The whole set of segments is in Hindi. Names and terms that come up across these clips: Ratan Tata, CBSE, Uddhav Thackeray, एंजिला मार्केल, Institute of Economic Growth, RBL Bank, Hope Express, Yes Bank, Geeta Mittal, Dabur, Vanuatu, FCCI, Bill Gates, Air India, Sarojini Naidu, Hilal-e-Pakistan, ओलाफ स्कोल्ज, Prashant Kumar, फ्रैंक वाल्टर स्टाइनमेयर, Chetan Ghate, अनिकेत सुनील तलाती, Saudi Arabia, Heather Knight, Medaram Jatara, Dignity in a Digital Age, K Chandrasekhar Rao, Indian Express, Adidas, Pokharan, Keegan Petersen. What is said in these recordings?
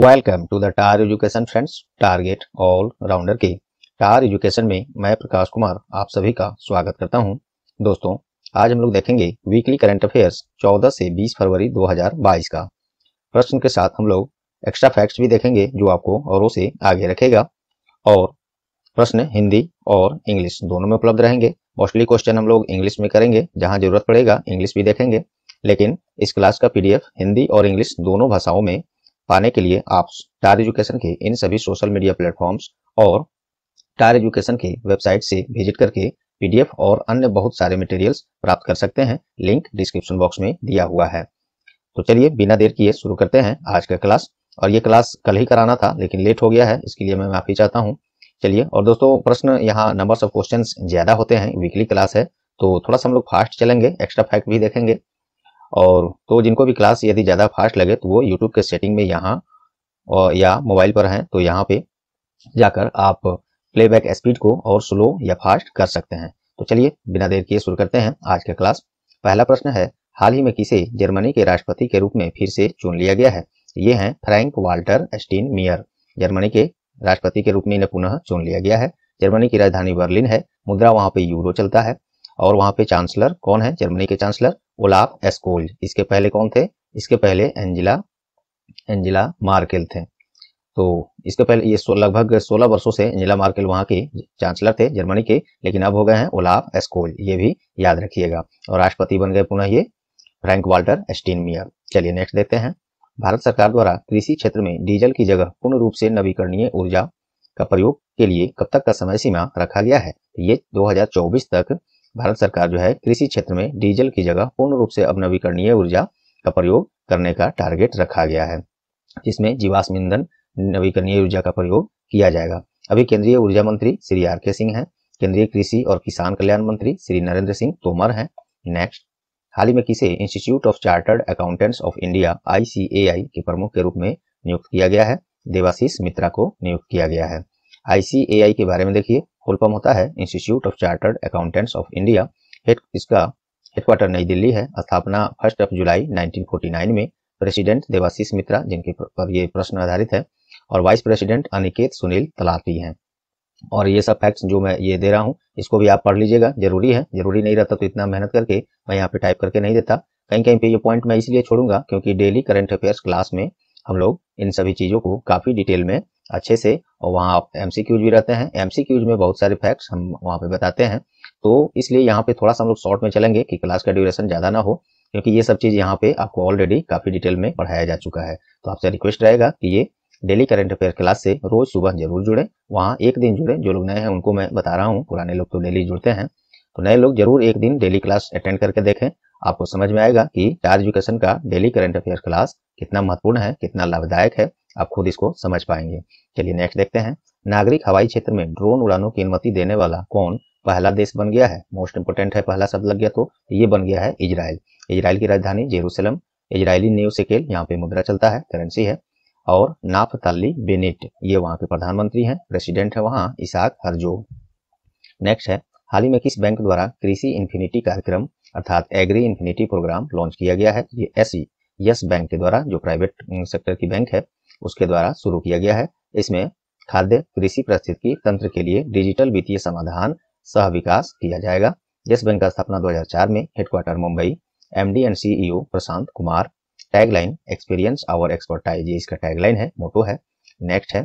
Welcome to the TAR education friends, target all rounder के टार एजुकेशन में मैं प्रकाश कुमार आप सभी का स्वागत करता हूं। दोस्तों, आज हम लोग देखेंगे वीकली करंट अफेयर्स 14 से 20 फरवरी 2022 का। प्रश्न के साथ हम लोग एक्स्ट्रा फैक्ट्स भी देखेंगे जो आपको औरों से आगे रखेगा, और प्रश्न हिंदी और इंग्लिश दोनों में उपलब्ध रहेंगे। मोस्टली क्वेश्चन हम लोग इंग्लिश में करेंगे, जहाँ जरूरत पड़ेगा इंग्लिश भी देखेंगे, लेकिन इस क्लास का PDF हिंदी और इंग्लिश दोनों भाषाओं में पाने के लिए आप टार एजुकेशन के इन सभी सोशल मीडिया प्लेटफॉर्म्स और टार एजुकेशन के वेबसाइट से विजिट करके PDF और अन्य बहुत सारे मटेरियल्स प्राप्त कर सकते हैं। लिंक डिस्क्रिप्शन बॉक्स में दिया हुआ है। तो चलिए बिना देर किए शुरू करते हैं आज का क्लास। और ये क्लास कल ही कराना था लेकिन लेट हो गया है, इसके लिए मैं माफी चाहता हूँ। चलिए, और दोस्तों प्रश्न यहाँ नंबर्स ऑफ क्वेश्चन ज्यादा होते हैं, वीकली क्लास है तो थोड़ा सा हम लोग फास्ट चलेंगे, एक्स्ट्रा फैक्ट भी देखेंगे। और तो जिनको भी क्लास यदि ज़्यादा फास्ट लगे तो वो YouTube के सेटिंग में यहाँ और या मोबाइल पर हैं तो यहाँ पे जाकर आप प्लेबैक स्पीड को और स्लो या फास्ट कर सकते हैं। तो चलिए बिना देर किए शुरू करते हैं आज का क्लास। पहला प्रश्न है, हाल ही में किसे जर्मनी के राष्ट्रपति के रूप में फिर से चुन लिया गया है? ये हैं फ्रैंक वाल्टर स्टाइनमेयर, जर्मनी के राष्ट्रपति के रूप में इन्हें पुनः चुन लिया गया है। जर्मनी की राजधानी बर्लिन है, मुद्रा वहाँ पे यूरो चलता है, और वहाँ पे चांसलर कौन है? जर्मनी के चांसलर ओलाफ स्कोल्ज। इसके पहले कौन थे? इसके पहले एंजिला मार्केल थे। तो इसके पहले ये लगभग 16 वर्षों से एंजिला मार्केल वहाँ के चांसलर थे जर्मनी के, लेकिन अब हो गए हैं ओलाफ स्कोल्ज। ये भी याद रखिएगा। और राष्ट्रपति बन गए पुनः ये फ्रैंक वाल्टर स्टाइनमेयर। चलिए नेक्स्ट देखते हैं। भारत सरकार द्वारा कृषि क्षेत्र में डीजल की जगह पूर्ण रूप से नवीकरणीय ऊर्जा का प्रयोग के लिए कब तक का समय सीमा रखा गया है? ये 2024 तक भारत सरकार जो है कृषि क्षेत्र में डीजल की जगह पूर्ण रूप से अब नवीकरणीय ऊर्जा का प्रयोग करने का टारगेट रखा गया है, जिसमें जीवाश्म ईंधन नवीकरणीय ऊर्जा का प्रयोग किया जाएगा। अभी केंद्रीय ऊर्जा मंत्री श्री RK सिंह हैं, केंद्रीय कृषि और किसान कल्याण मंत्री श्री नरेंद्र सिंह तोमर हैं। नेक्स्ट, हाल ही में किसे institute of chartered accountants of India ICAI के प्रमुख के रूप में नियुक्त किया गया है? देवाशीष मित्रा को नियुक्त किया गया है। ICAI के बारे में देखिए, फुल फॉर्म होता है institute of chartered accountants of India. इसका हेडक्वार्टर नई दिल्ली है। स्थापना 1 जुलाई 1949 में। प्रेसिडेंट देवाशीष मित्रा, जिनके पर ये प्रश्न आधारित है, और वाइस प्रेसिडेंट अनिकेत सुनील तलाती हैं। और ये सब फैक्ट्स जो मैं ये दे रहा हूँ इसको भी आप पढ़ लीजिएगा, जरूरी है। जरूरी नहीं रहता तो इतना मेहनत करके मैं यहाँ पे टाइप करके नहीं देता। कहीं कहीं पे ये पॉइंट मैं इसलिए छोड़ूंगा क्योंकि डेली करंट अफेयर्स क्लास में हम लोग इन सभी चीज़ों को काफ़ी डिटेल में अच्छे से, और वहाँ आप MCQs भी रहते हैं, MCQs में बहुत सारे फैक्ट्स हम वहाँ पे बताते हैं। तो इसलिए यहाँ पे थोड़ा सा हम लोग शॉर्ट में चलेंगे कि क्लास का ड्यूरेशन ज़्यादा ना हो, क्योंकि ये सब चीज़ यहाँ पे आपको ऑलरेडी काफ़ी डिटेल में पढ़ाया जा चुका है। तो आपसे रिक्वेस्ट रहेगा कि ये डेली करंट अफेयर क्लास से रोज़ सुबह जरूर जुड़ें, वहाँ एक दिन जुड़े। जो लोग नए हैं उनको मैं बता रहा हूँ, पुराने लोग तो डेली जुड़ते हैं, तो नए लोग जरूर एक दिन डेली क्लास अटेंड करके देखें। आपको समझ में आएगा कि टार एजुकेशन का डेली करंट अफेयर क्लास कितना महत्वपूर्ण है, कितना लाभदायक है, आप खुद इसको समझ पाएंगे। चलिए नेक्स्ट देखते हैं। नागरिक हवाई क्षेत्र में ड्रोन उड़ानों की अनुमति देने वाला कौन पहला देश बन गया है? मोस्ट इंपोर्टेंट है, पहला शब्द लग गया तो ये बन गया है इजराइल। इजराइल की राजधानी जेरूसलम, इजरायली न्यू सेकेल यहाँ पे मुद्रा चलता है, करेंसी है। और नाफ्ताली बेनेट ये वहाँ के प्रधानमंत्री हैं, प्रेसिडेंट है वहाँ इसाक हर्जोग। नेक्स्ट है, हाल ही में किस बैंक द्वारा कृषि इन्फिनिटी कार्यक्रम अर्थात एग्री इन्फिनिटी प्रोग्राम लॉन्च किया गया है? ये यस बैंक के द्वारा, जो प्राइवेट सेक्टर की बैंक है उसके द्वारा शुरू किया गया है। इसमें खाद्य कृषि पारिस्थितिकी तंत्र के लिए डिजिटल वित्तीय समाधान सह विकास किया जाएगा। यस बैंक का स्थापना 2004 में, headquarter Mumbai, MD and CEO Prashant Kumar. Tagline experience our expertise, ये इसका टैगलाइन है, मोटो है। नेक्स्ट है,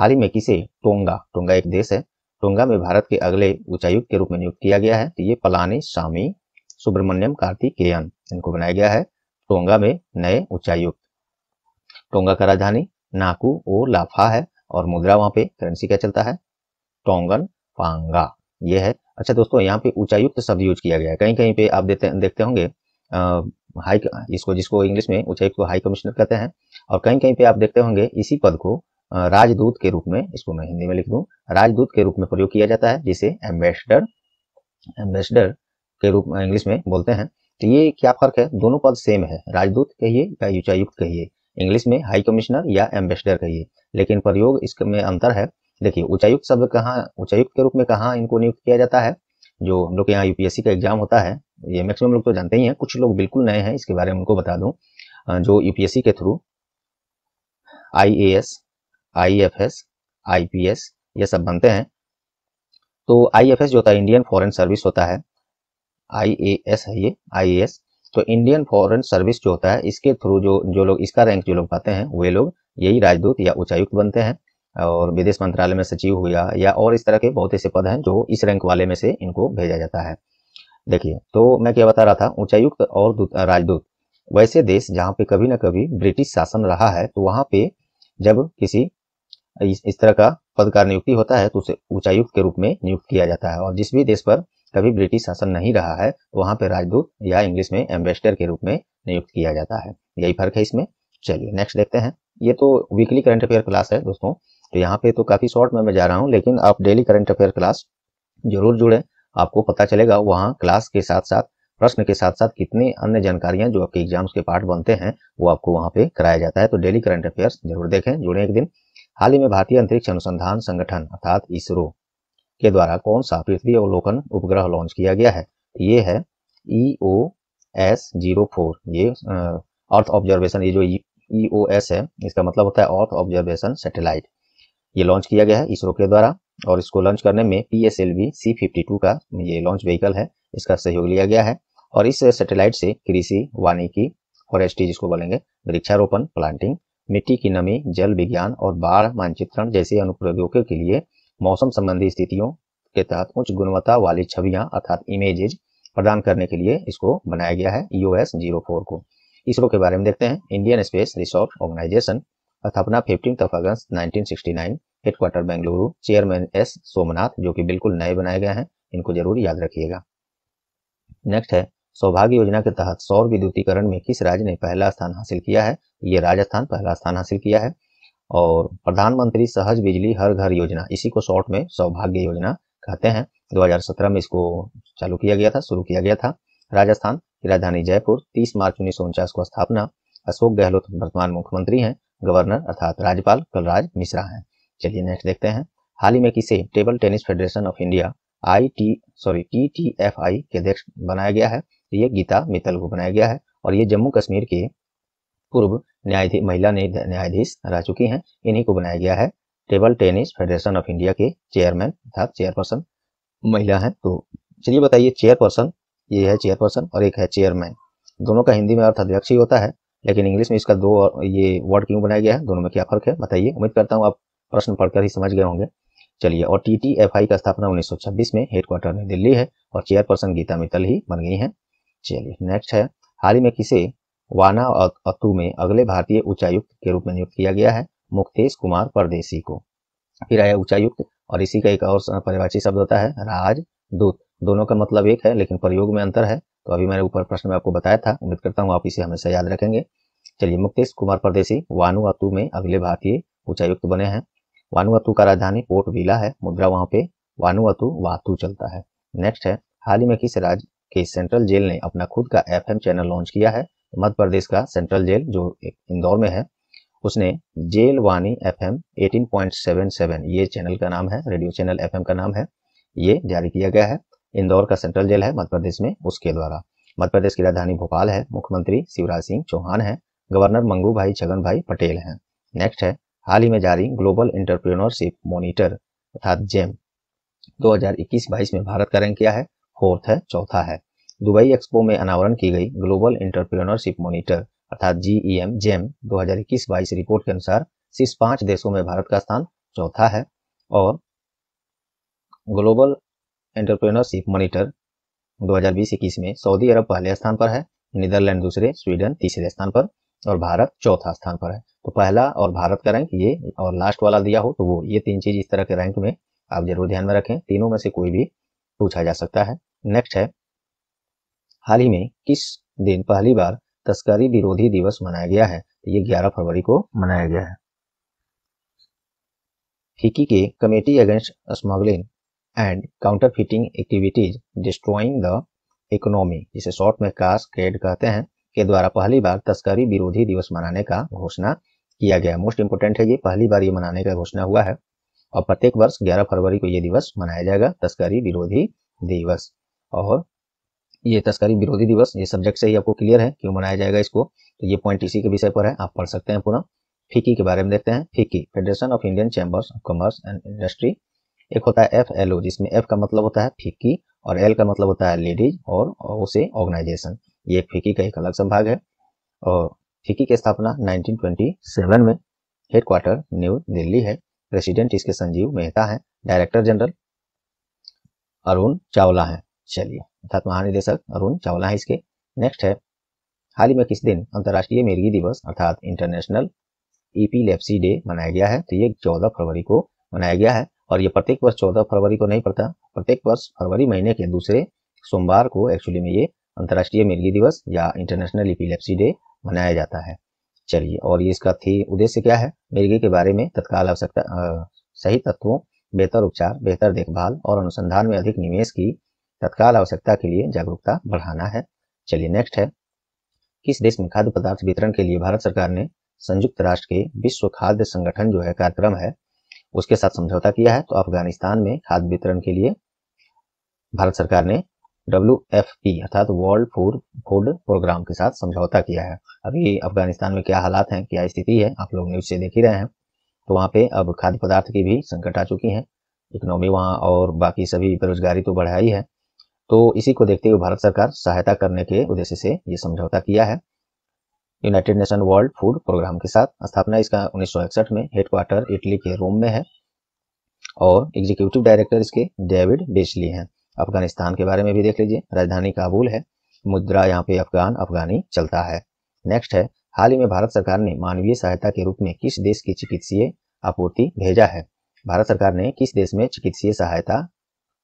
हाल ही में किसे टोंगा एक देश है, टोंगा में भारत के अगले उच्चायुक्त के रूप में नियुक्त किया गया है? तो ये पलानी स्वामी सुब्रमण्यम कार्तिकेयन, इनको बनाया गया है टोंगा में नए उच्चायुक्त। टोंगा का राजधानी नाकू ओ लाफा है, और मुद्रा वहाँ पे करेंसी क्या चलता है? टोंगन पांगा, ये है। अच्छा दोस्तों, यहाँ पे उच्चायुक्त शब्द यूज किया गया है, कहीं कहीं पे आप देखते होंगे हाई, इसको जिसको इंग्लिश में उच्चायुक्त को हाई कमिश्नर कहते हैं, और कहीं कहीं पे आप देखते होंगे इसी पद को राजदूत के रूप में, इसको मैं हिंदी में लिख दूँ, राजदूत के रूप में प्रयोग किया जाता है, जिसे एम्बेसडर के रूप में इंग्लिश में बोलते हैं। तो ये क्या फर्क है? दोनों पद सेम है, राजदूत कहिए या उच्चायुक्त कहिए, इंग्लिश में हाई कमिश्नर या एम्बेसडर कहिए, लेकिन प्रयोग इसमें अंतर है। देखिए, उच्चायुक्त शब्द कहाँ, उच्चायुक्त के रूप में कहाँ इनको नियुक्त किया जाता है? जो हम लोग के यहाँ UPSC का एग्जाम होता है, ये मैक्सिमम लोग तो जानते ही हैं, कुछ लोग बिल्कुल नए हैं इसके बारे में उनको बता दूं। जो UPSC के थ्रू IAS, IFS, IPS ये सब बनते हैं। तो IFS जो होता है इंडियन फॉरेन सर्विस होता है, IAS है ये IAS। तो इंडियन फॉरेन सर्विस जो होता है इसके थ्रू जो लोग इसका रैंक जो लोग पाते हैं वे लोग यही राजदूत या उच्चायुक्त बनते हैं और विदेश मंत्रालय में सचिव हुआ या और इस तरह के बहुत से पद हैं जो इस रैंक वाले में से इनको भेजा जाता है। देखिए तो मैं क्या बता रहा था, उच्चायुक्त और राजदूत वैसे देश जहाँ पे कभी ना कभी ब्रिटिश शासन रहा है तो वहाँ पे जब किसी इस तरह का पद का नियुक्ति होता है तो उसे उच्चायुक्त के रूप में नियुक्त किया जाता है। और जिस भी देश पर कभी ब्रिटिश शासन नहीं रहा है तो वहाँ पे राजदूत या इंग्लिश में एम्बेसडर के रूप में नियुक्त किया जाता है। यही फर्क है इसमें। चलिए नेक्स्ट देखते हैं। ये तो वीकली करंट अफेयर क्लास है दोस्तों, तो यहाँ पे तो काफी शॉर्ट में मैं जा रहा हूँ, लेकिन आप डेली करंट अफेयर क्लास जरूर जुड़े, आपको पता चलेगा वहाँ क्लास के साथ साथ प्रश्न के साथ साथ कितनी अन्य जानकारियां जो आपके एग्जाम्स के पार्ट बनते हैं वो आपको वहाँ पे कराया जाता है। तो डेली करंट अफेयर्स जरूर देखें, जुड़े एक दिन। हाल ही में भारतीय अंतरिक्ष अनुसंधान संगठन अर्थात इसरो के द्वारा कौन सा पृथ्वी अवलोकन उपग्रह लॉन्च किया गया है? ये है EOS-04, ये अर्थ ऑब्जर्वेशन, ये जो EOS है इसका मतलब होता है अर्थ ऑब्जर्वेशन सैटेलाइट। ये लॉन्च किया गया है इसरो के द्वारा और इसको लॉन्च करने में PSLV C-52 का ये लॉन्च व्हीकल है, इसका सहयोग लिया गया है। और इस सैटेलाइट से कृषि, वानिकी, फॉरेस्ट्री जिसको बोलेंगे, वृक्षारोपण, प्लांटिंग, मिट्टी की नमी, जल विज्ञान और बाढ़ मानचित्रण जैसे अनुप्रयोगों के लिए मौसम संबंधी स्थितियों के तहत उच्च गुणवत्ता वाली छवियां अर्थात इमेजेज प्रदान करने के लिए इसको बनाया गया है EOS-04 को। इसरो के बारे में देखते हैं। इंडियन स्पेस रिसर्च ऑर्गेनाइजेशन स्थापना 15 अगस्त 1969, headquarter Bengaluru, chairman S. Somnath जो कि बिल्कुल नए बनाए गए हैं, इनको जरूर याद रखिएगा। नेक्स्ट है सौभाग्य योजना के तहत सौर विद्युतीकरण में किस राज्य ने पहला स्थान हासिल किया है? ये राजस्थान पहला स्थान हासिल किया है। और प्रधानमंत्री सहज बिजली हर घर योजना, इसी को शॉर्ट में सौभाग्य योजना कहते हैं, 2017 में इसको चालू किया गया था, शुरू किया गया था। राजस्थान की राजधानी जयपुर 30 मार्च 1949 को स्थापना। अशोक गहलोत वर्तमान मुख्यमंत्री हैं, गवर्नर अर्थात राज्यपाल कलराज मिश्रा हैं। चलिए नेक्स्ट देखते हैं। हाल ही में किसे table tennis federation of India TTFI के अध्यक्ष बनाया गया है? ये गीता मित्तल को बनाया गया है और ये जम्मू कश्मीर के पूर्व न्यायाधीश, महिला न्यायाधीश रह चुकी हैं, इन्हीं को बनाया गया है table tennis federation of India के चेयरमैन अर्थात चेयरपर्सन महिला हैं। तो चलिए बताइए, चेयरपर्सन ये है चेयरपर्सन और एक है चेयरमैन, दोनों का हिंदी में अर्थ अध्यक्ष ही होता है, लेकिन इंग्लिश में इसका दो ये वर्ड क्यों बनाया गया है, दोनों में क्या फर्क है बताइए। उम्मीद करता हूँ आप प्रश्न पढ़कर ही समझ गए होंगे। चलिए, और TTFI का स्थापना 1926 में, हेडक्वार्टर में दिल्ली है और चेयरपर्सन गीता मित्तल ही बन गई है। चलिए नेक्स्ट है। हाल ही में किसे वानाअतु में अगले भारतीय उच्चायुक्त के रूप में नियुक्त किया गया है? मुकेश कुमार परदेशी को। फिर आया उच्चायुक्त और इसी का एक और परिभाषी शब्द होता है राजदूत, दोनों का मतलब एक है लेकिन प्रयोग में अंतर है। तो अभी मैंने ऊपर प्रश्न में आपको बताया था, उम्मीद करता हूँ आप इसे हमेशा याद रखेंगे। चलिए, मुकेश कुमार परदेशी वानुआतु में अगले भारतीय उच्चायुक्त बने हैं। वानुआतु का राजधानी पोर्ट विला है, मुद्रा वहाँ पे वानुआतु वातु चलता है। नेक्स्ट है, हाल ही में किस राज्य कि सेंट्रल जेल ने अपना खुद का FM चैनल लॉन्च किया है? मध्य प्रदेश का सेंट्रल जेल जो इंदौर में है उसने जेल वाणी FM 18.77 ये चैनल का नाम है, रेडियो चैनल FM का नाम है, ये जारी किया गया है। इंदौर का सेंट्रल जेल है मध्य प्रदेश में, उसके द्वारा। मध्य प्रदेश की राजधानी भोपाल है, मुख्यमंत्री शिवराज सिंह चौहान है, गवर्नर मंगू भाई छगन भाई पटेल है। नेक्स्ट है, हाल ही में जारी ग्लोबल एंटरप्रेन्योरशिप मॉनिटर अर्थात जेम 2021-22 में भारत का रैंक क्या है? 4th है, चौथा है। दुबई एक्सपो में अनावरण की गई ग्लोबल एंटरप्रेन्योरशिप मॉनिटर अर्थात GEM जेम 2021-22 रिपोर्ट के अनुसार सिर्फ 5 देशों में भारत का स्थान चौथा है। और ग्लोबल एंटरप्रेन्योरशिप मॉनिटर 2020-21 में सऊदी अरब पहले स्थान पर है, नीदरलैंड दूसरे, स्वीडन तीसरे स्थान पर और भारत चौथा स्थान पर है। तो पहला और भारत का रैंक ये और लास्ट वाला दिया हो तो वो, ये 3 चीज इस तरह के रैंक में आप जरूर ध्यान में रखें, तीनों में से कोई भी पूछा जा सकता है। नेक्स्ट है, हाल ही में किस दिन पहली बार तस्करी विरोधी दिवस मनाया गया है? ये 11 फरवरी को मनाया गया है। फिक्की के committee against smuggling and counterfeiting activities destroying the economy, इसे शॉर्ट में कास्केड कहते हैं, के द्वारा पहली बार तस्करी विरोधी दिवस मनाने का घोषणा किया गया। मोस्ट इंपोर्टेंट है ये, पहली बार ये मनाने का घोषणा हुआ है और प्रत्येक वर्ष 11 फरवरी को ये दिवस मनाया जाएगा, तस्करी विरोधी दिवस। और ये तस्करी विरोधी दिवस ये सब्जेक्ट से ही आपको क्लियर है क्यों मनाया जाएगा इसको, तो ये पॉइंट इसी के विषय पर है, आप पढ़ सकते हैं पूरा। फिक्की के बारे में देखते हैं। FICCI federation of Indian chambers of commerce and industry. एक होता है FLO जिसमें F का मतलब होता है फिक्की और L का मतलब होता है लेडीज और उसे ऑर्गेनाइजेशन। ये एक फिक्की का एक अलग संभाग है। और फिक्की की स्थापना 1927 में, हेडक्वार्टर न्यू दिल्ली है। प्रेसिडेंट इसके संजीव मेहता है, डायरेक्टर जनरल अरुण चावला है। चलिए अर्थात महानिदेशक अरुण चावला है इसके। नेक्स्ट है हाल ही में किस दिन अंतर्राष्ट्रीय मिर्गी दिवस अर्थात इंटरनेशनल एपिलेप्सी डे मनाया गया है, तो ये 14 फरवरी को मनाया गया है। और ये प्रत्येक वर्ष 14 फरवरी को नहीं पड़ता, प्रत्येक वर्ष फरवरी महीने के दूसरे सोमवार को एक्चुअली में ये अंतर्राष्ट्रीय मिर्गी दिवस या इंटरनेशनल एपिलेप्सी डे मनाया जाता है। चलिए, और ये इसका उद्देश्य क्या है? मिर्गी के बारे में तत्काल आवश्यकता, सही तत्वों, बेहतर उपचार, बेहतर देखभाल और अनुसंधान में अधिक निवेश की तत्काल आवश्यकता के लिए जागरूकता बढ़ाना है। चलिए नेक्स्ट है किस देश में खाद्य पदार्थ वितरण के लिए भारत सरकार ने संयुक्त राष्ट्र के विश्व खाद्य संगठन जो है कार्यक्रम है उसके साथ समझौता किया है, तो अफगानिस्तान में खाद्य वितरण के लिए भारत सरकार ने WFP अर्थात वर्ल्ड फूड प्रोग्राम के साथ समझौता किया है। अभी अफगानिस्तान में क्या हालात हैं, क्या स्थिति है, आप लोग न्यूज से देख ही रहे हैं। तो वहाँ पे अब खाद्य पदार्थ की भी संकट आ चुकी है, इकोनॉमी वहाँ और बाकी सभी बेरोजगारी तो बढ़ा ही है। तो इसी को देखते हुए भारत सरकार सहायता करने के उद्देश्य से ये समझौता किया है united nation world food programme के साथ। स्थापना इसका 1961 में, हेडक्वार्टर इटली के रोम में है और एग्जीक्यूटिव डायरेक्टर इसके डेविड बेचली हैं। अफगानिस्तान के बारे में भी देख लीजिए, राजधानी काबुल है, मुद्रा यहाँ पे अफगान अफगानी चलता है। नेक्स्ट है हाल ही में भारत सरकार ने मानवीय सहायता के रूप में किस देश की चिकित्सीय आपूर्ति भेजा है? भारत सरकार ने किस देश में चिकित्सीय सहायता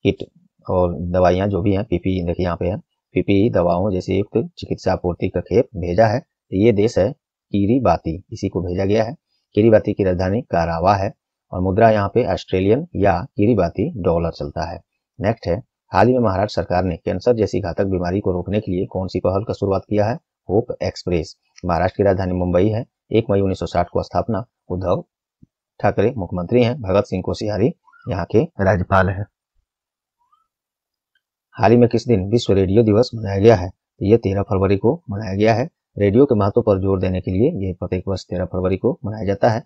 किट और दवाइयाँ जो भी हैं PPE, देखिए यहाँ पे है PPE दवाओं जैसे युक्त चिकित्सा आपूर्ति का खेप भेजा है। ये देश है किरीबाती, इसी को भेजा गया है। किरीबाती की राजधानी कारावा है और मुद्रा यहाँ पे ऑस्ट्रेलियन या किरीबाती डॉलर चलता है। नेक्स्ट है हाल ही में महाराष्ट्र सरकार ने कैंसर जैसी घातक बीमारी को रोकने के लिए कौन सी पहल का शुरुआत किया है? Hope express. महाराष्ट्र की राजधानी मुंबई है, 1 मई 1960 को स्थापना। उद्धव ठाकरे मुख्यमंत्री हैं, भगत सिंह कोश्यारी यहाँ के राज्यपाल हैं। हाल ही में किस दिन विश्व रेडियो दिवस मनाया गया है? ये 13 फरवरी को मनाया गया है। रेडियो के महत्व पर जोर देने के लिए ये प्रत्येक वर्ष 13 फरवरी को मनाया जाता है।